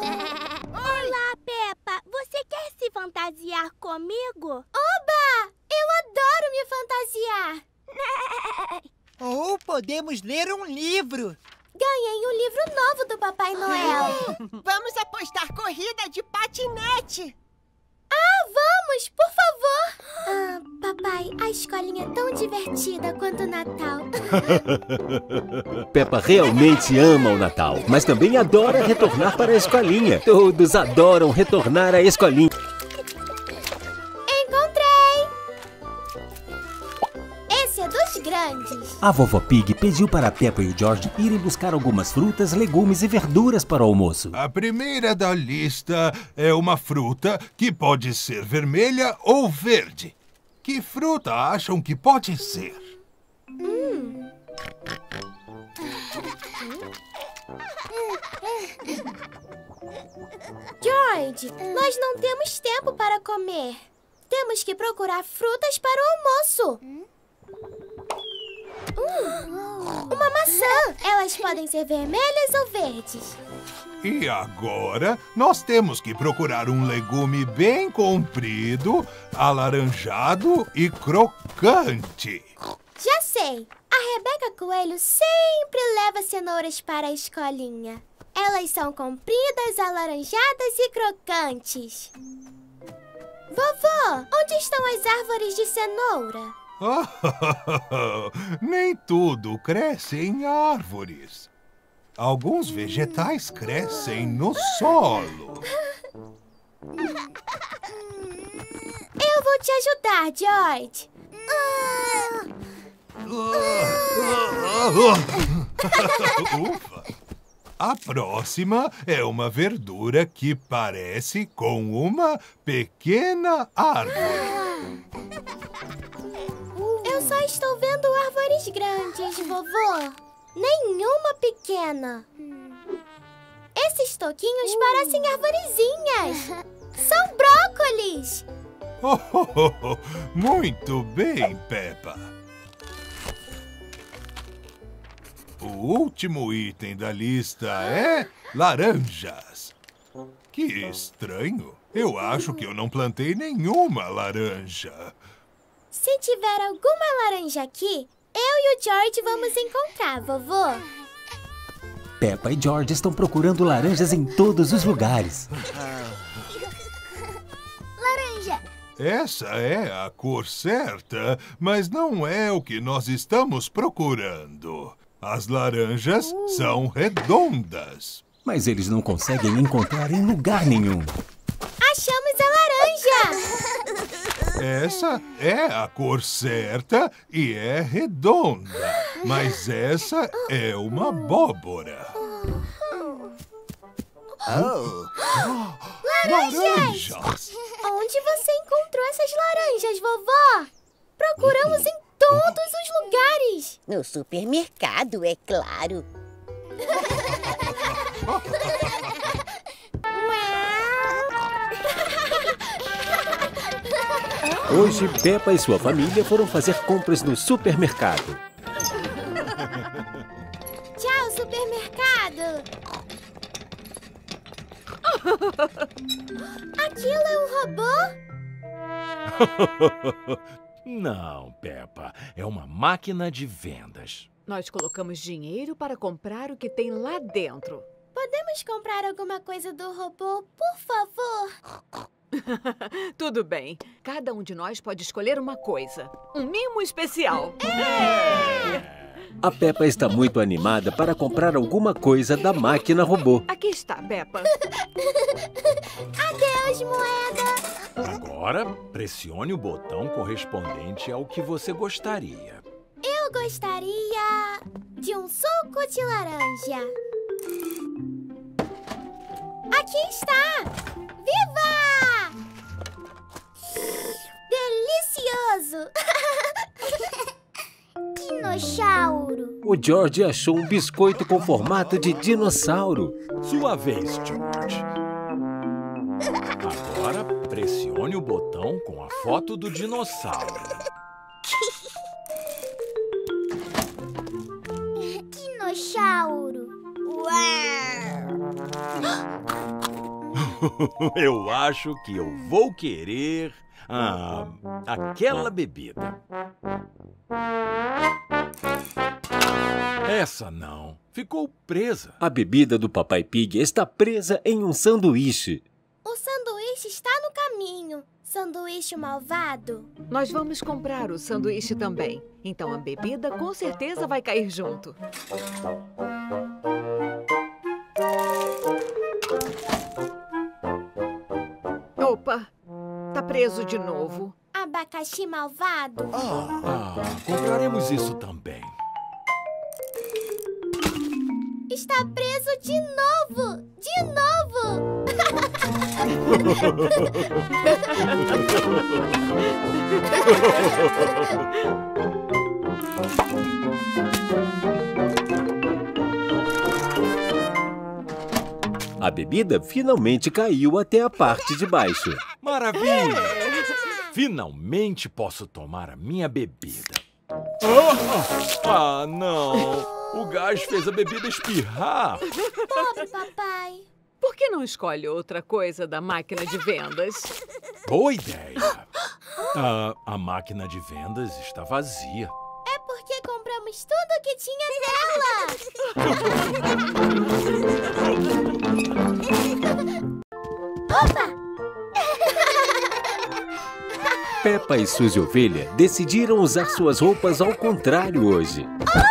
Olá, Peppa. Você quer se fantasiar comigo? Oba! Eu adoro me fantasiar. Ou podemos ler um livro. Ganhei um livro novo do Papai Noel. Vamos apostar corrida de patinete. Vamos, por favor. Papai, a escolinha é tão divertida quanto o Natal. Peppa realmente ama o Natal, mas também adora retornar para a escolinha. Todos adoram retornar à escolinha. Encontrei! bastante grandes. A vovó Pig pediu para a Peppa e o George irem buscar algumas frutas, legumes e verduras para o almoço. A primeira da lista é uma fruta que pode ser vermelha ou verde. Que fruta acham que pode ser? George, nós não temos tempo para comer. Temos que procurar frutas para o almoço. Uma maçã! Elas podem ser vermelhas ou verdes. E agora, nós temos que procurar um legume bem comprido, alaranjado e crocante. Já sei! A Rebeca Coelho sempre leva cenouras para a escolinha. Elas são compridas, alaranjadas e crocantes. Vovô, onde estão as árvores de cenoura? Nem tudo cresce em árvores. Alguns vegetais crescem no solo. Eu vou te ajudar, George. Ufa. A próxima é uma verdura que parece com uma pequena árvore. Eu só estou vendo árvores grandes, vovô. Nenhuma pequena. Esses toquinhos parecem arvorezinhas. São brócolis. Muito bem, Peppa. O último item da lista é laranjas. Que estranho. Eu acho que eu não plantei nenhuma laranja. Se tiver alguma laranja aqui, eu e o George vamos encontrar, vovô. Peppa e George estão procurando laranjas em todos os lugares. Laranja! Essa é a cor certa, mas não é o que nós estamos procurando. As laranjas são redondas. Mas eles não conseguem encontrar em lugar nenhum. Achamos a laranja! Essa é a cor certa e é redonda. Mas essa é uma abóbora. Laranjas! Onde você encontrou essas laranjas, vovó? Procuramos em todos os lugares! No supermercado, é claro! Hoje, Peppa e sua família foram fazer compras no supermercado. Tchau, supermercado! Aquilo é um robô? Não, Peppa. É uma máquina de vendas. Nós colocamos dinheiro para comprar o que tem lá dentro. Podemos comprar alguma coisa do robô, por favor? Tudo bem. Cada um de nós pode escolher uma coisa. Um mimo especial. A Peppa está muito animada para comprar alguma coisa da máquina robô. Aqui está, Peppa. Adeus, moeda. Agora, pressione o botão correspondente ao que você gostaria. Eu gostaria de um suco de laranja. Aqui está! Viva! Delicioso! Dinossauro! O George achou um biscoito com formato de dinossauro. Sua vez, George. Agora... pressione o botão com a foto do dinossauro. Dinossauro! Uau! Eu acho que eu vou querer aquela bebida. Essa não. Ficou presa. A bebida do Papai Pig está presa em um sanduíche. O sanduíche está no caminho. Sanduíche malvado. Nós vamos comprar o sanduíche também. Então a bebida com certeza vai cair junto. Opa! Tá preso de novo. A abacaxi malvado? Compraremos isso também. Está preso de novo! De novo! A bebida finalmente caiu até a parte de baixo. Maravilha! Finalmente posso tomar a minha bebida. Ah, não! O gás fez a bebida espirrar. Pobre papai. Por que não escolhe outra coisa da máquina de vendas? Boa ideia. A máquina de vendas está vazia. É porque compramos tudo o que tinha nela. Opa! Peppa e Suzy Ovelha decidiram usar suas roupas ao contrário hoje. Opa!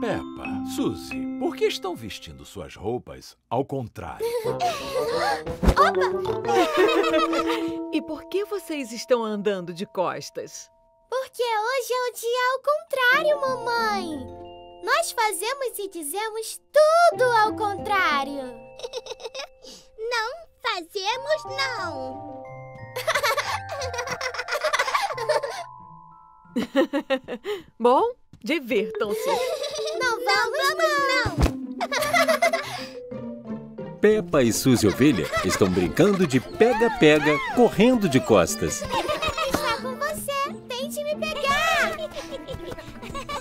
Peppa, Suzy, por que estão vestindo suas roupas ao contrário? Opa! E por que vocês estão andando de costas? Porque hoje é o dia ao contrário, mamãe. Nós fazemos e dizemos tudo ao contrário. Não fazemos, não. Bom, divirtam-se. Não vamos, não. Peppa e Suzy Ovelha estão brincando de pega-pega, correndo de costas. Está com você. Tente me pegar.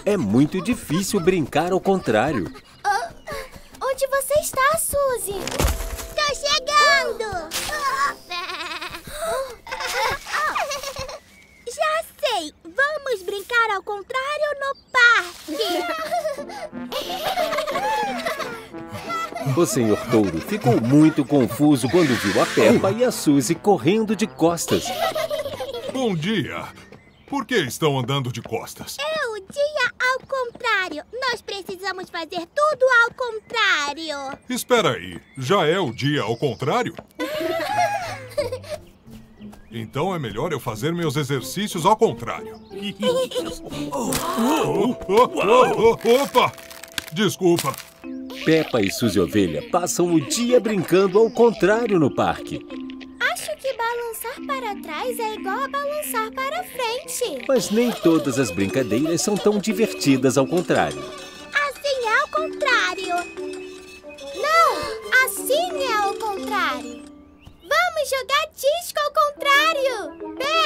É muito difícil brincar ao contrário. Oh, onde você está, Suzy? Estou chegando. Já sei! Vamos brincar ao contrário no parque! O senhor Touro ficou muito confuso quando viu a Peppa e a Suzy correndo de costas. Bom dia! Por que estão andando de costas? É o dia ao contrário! Nós precisamos fazer tudo ao contrário! Espera aí! Já é o dia ao contrário? Então é melhor eu fazer meus exercícios ao contrário. Opa! Desculpa. Peppa e Suzy Ovelha passam o dia brincando ao contrário no parque. Acho que balançar para trás é igual a balançar para frente. Mas nem todas as brincadeiras são tão divertidas ao contrário. Assim é ao contrário. Não, assim é ao contrário. Vamos jogar disco ao contrário!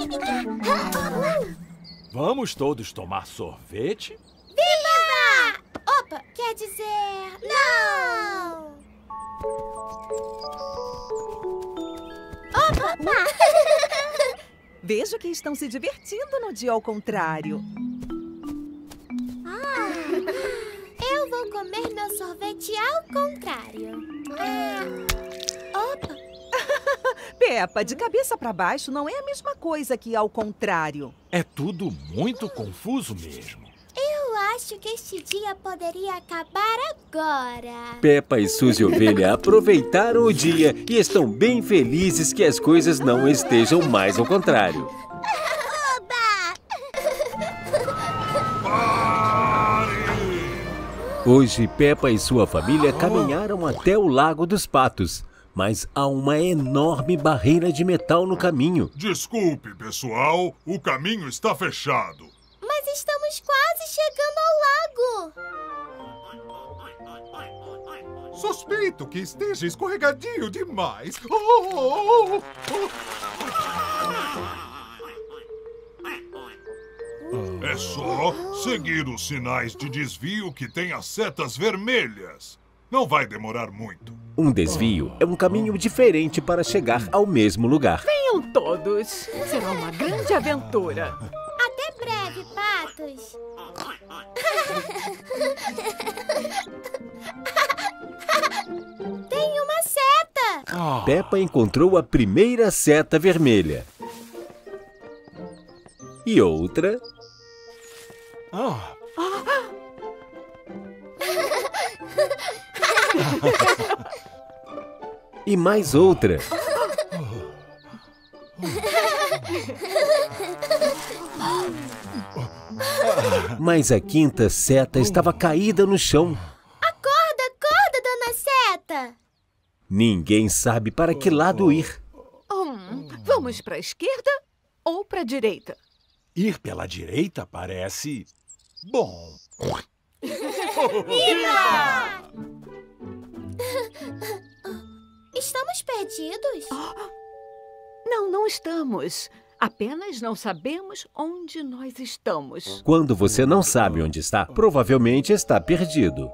Pega! Vamos todos tomar sorvete? Viva! Opa, quer dizer... Não! Opa! Vejo que estão se divertindo no dia ao contrário. Eu vou comer meu sorvete ao contrário. Opa! Peppa, de cabeça pra baixo não é a mesma coisa que ao contrário. É tudo muito confuso mesmo. Eu acho que este dia poderia acabar agora. Peppa e Suzy Ovelha aproveitaram o dia e estão bem felizes que as coisas não estejam mais ao contrário. Hoje, Peppa e sua família caminharam até o Lago dos Patos, mas há uma enorme barreira de metal no caminho. Desculpe, pessoal, o caminho está fechado. Mas estamos quase chegando ao lago. Suspeito que esteja escorregadio demais. É só seguir os sinais de desvio que tem as setas vermelhas. Não vai demorar muito. Um desvio é um caminho diferente para chegar ao mesmo lugar. Venham todos! Será uma grande aventura. Até breve, patos. Tem uma seta! Peppa encontrou a primeira seta vermelha. E outra... Oh. E mais outra. Mas a quinta seta estava caída no chão. Acorda, acorda, dona Seta! Ninguém sabe para que lado ir. Vamos para a esquerda ou para a direita? Ir pela direita parece bom. Viva! Estamos perdidos? Não, não estamos. Apenas não sabemos onde nós estamos. Quando você não sabe onde está, provavelmente está perdido.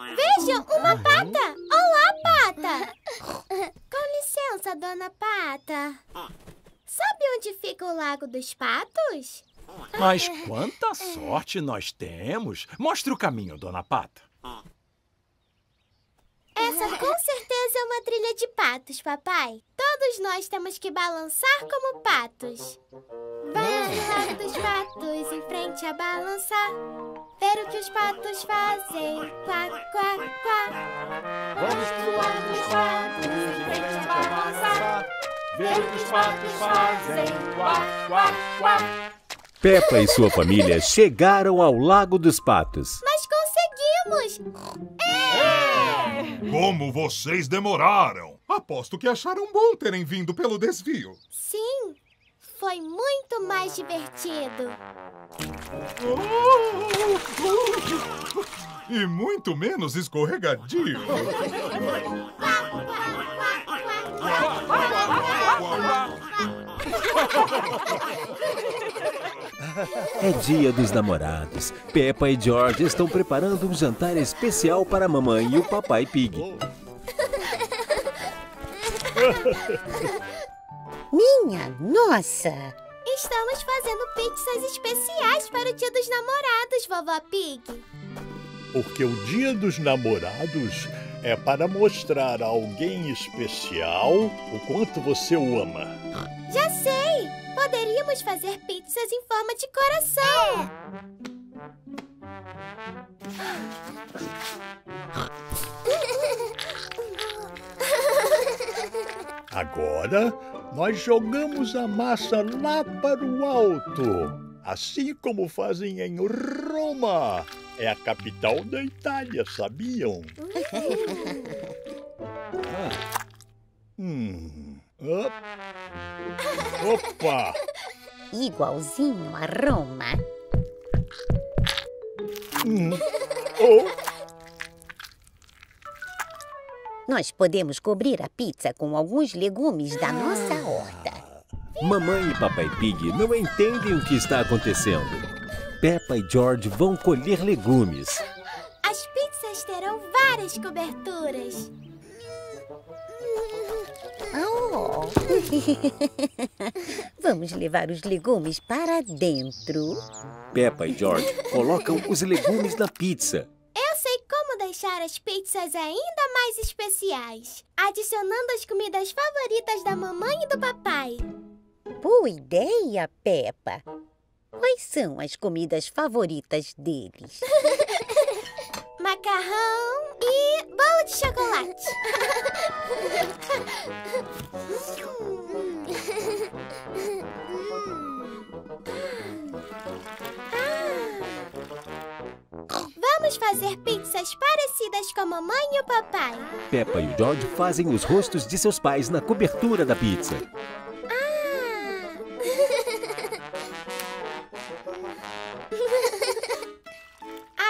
Vejam, uma pata! Olá, pata! Com licença, dona Pata. Sabe onde fica o Lago dos Patos? Mas quanta sorte nós temos! Mostra o caminho, dona Pata. Essa com certeza é uma trilha de patos, papai. Todos nós temos que balançar como patos. Balançar dos patos em frente a balançar. Ver o que os patos fazem. Quá, quá, quá. Vamos voar dos patos em frente a balançar. Ver o que os patos fazem. Quá, quá, quá. Peppa e sua família chegaram ao Lago dos Patos. Mas conseguimos! Como vocês demoraram! Aposto que acharam bom terem vindo pelo desvio. Sim, foi muito mais divertido. E muito menos escorregadio. É dia dos namorados. Peppa e George estão preparando um jantar especial para a mamãe e o papai Pig. Minha nossa! Estamos fazendo pizzas especiais para o dia dos namorados, vovó Pig. Porque o dia dos namorados é para mostrar a alguém especial o quanto você o ama. Já sei! Poderíamos fazer pizzas em forma de coração. Agora, nós jogamos a massa lá para o alto. Assim como fazem em Roma. É a capital da Itália, sabiam? Opa! Igualzinho a Roma. Nós podemos cobrir a pizza com alguns legumes da nossa horta. Mamãe e Papai Pig não entendem o que está acontecendo. Peppa e George vão colher legumes. As pizzas terão várias coberturas. Oh. Vamos levar os legumes para dentro. Peppa e George colocam os legumes na pizza. Eu sei como deixar as pizzas ainda mais especiais, adicionando as comidas favoritas da mamãe e do papai. Boa ideia, Peppa. Quais são as comidas favoritas deles? Macarrão e bolo de chocolate. Vamos fazer pizzas parecidas com a mamãe e o papai. Peppa e o George fazem os rostos de seus pais na cobertura da pizza.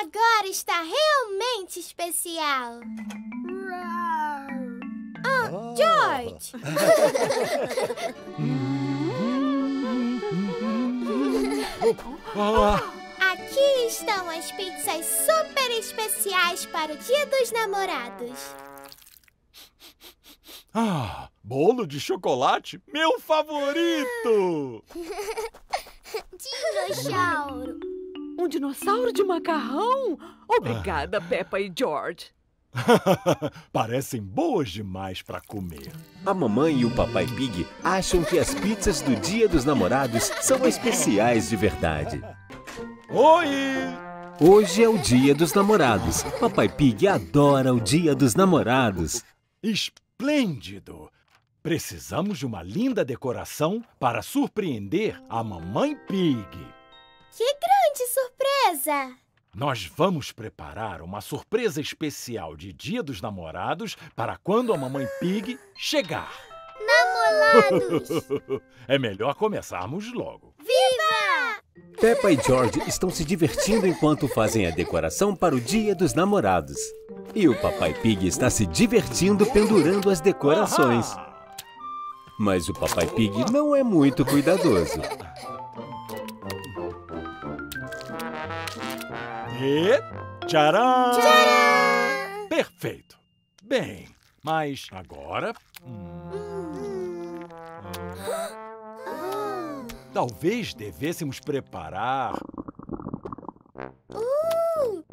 Agora está realmente especial. Oh, George! Aqui estão as pizzas super especiais para o Dia dos Namorados. Ah, bolo de chocolate, meu favorito! Dinossauro! Um dinossauro de macarrão? Obrigada, Peppa e George. Parecem boas demais para comer. A mamãe e o papai Pig acham que as pizzas do Dia dos Namorados são especiais de verdade. Oi! Hoje é o Dia dos Namorados. Papai Pig adora o Dia dos Namorados. Esplêndido! Precisamos de uma linda decoração para surpreender a mamãe Pig. Que grande surpresa! Nós vamos preparar uma surpresa especial de Dia dos Namorados para quando a mamãe Pig chegar. Namorados! É melhor começarmos logo. Viva! Peppa e George estão se divertindo enquanto fazem a decoração para o Dia dos Namorados. E o papai Pig está se divertindo pendurando as decorações. Mas o papai Pig não é muito cuidadoso. E... tcharam! Tcharam! Perfeito! Bem, mas agora... Talvez devêssemos preparar...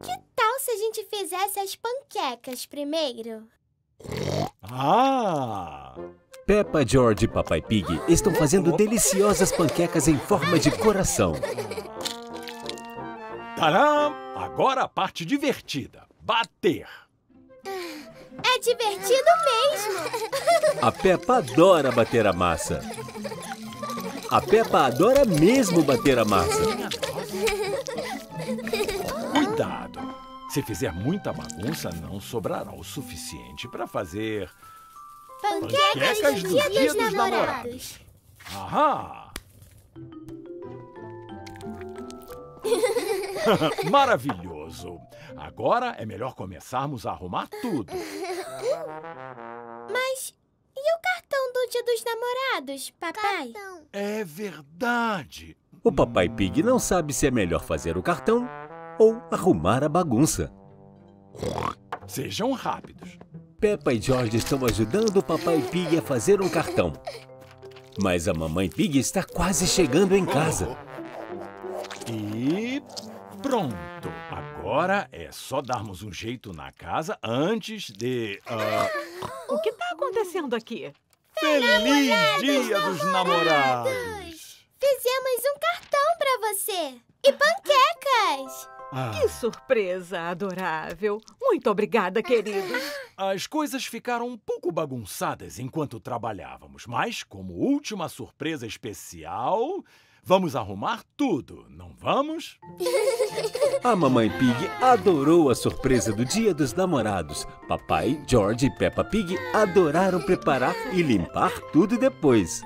que tal se a gente fizesse as panquecas primeiro? Peppa, George e Papai Pig estão fazendo deliciosas panquecas em forma de coração. Tcharam! Agora a parte divertida, bater. É divertido mesmo. A Peppa adora bater a massa. A Peppa adora mesmo bater a massa. Cuidado! Se fizer muita bagunça, não sobrará o suficiente para fazer... Panquecas do Dia dos Namorados. Maravilhoso! Agora é melhor começarmos a arrumar tudo. Mas e o cartão do Dia dos Namorados, papai? Cartão. É verdade! O papai Pig não sabe se é melhor fazer o cartão ou arrumar a bagunça. Sejam rápidos! Peppa e George estão ajudando o papai Pig a fazer um cartão. Mas a mamãe Pig está quase chegando em casa. E pronto! Agora é só darmos um jeito na casa antes de... O que está acontecendo aqui? Feliz Dia dos Namorados! Fizemos um cartão para você! E panquecas! Que surpresa adorável! Muito obrigada, queridos! As coisas ficaram um pouco bagunçadas enquanto trabalhávamos, mas como última surpresa especial... Vamos arrumar tudo, não vamos? A mamãe Pig adorou a surpresa do Dia dos Namorados. Papai, George e Peppa Pig adoraram preparar e limpar tudo depois.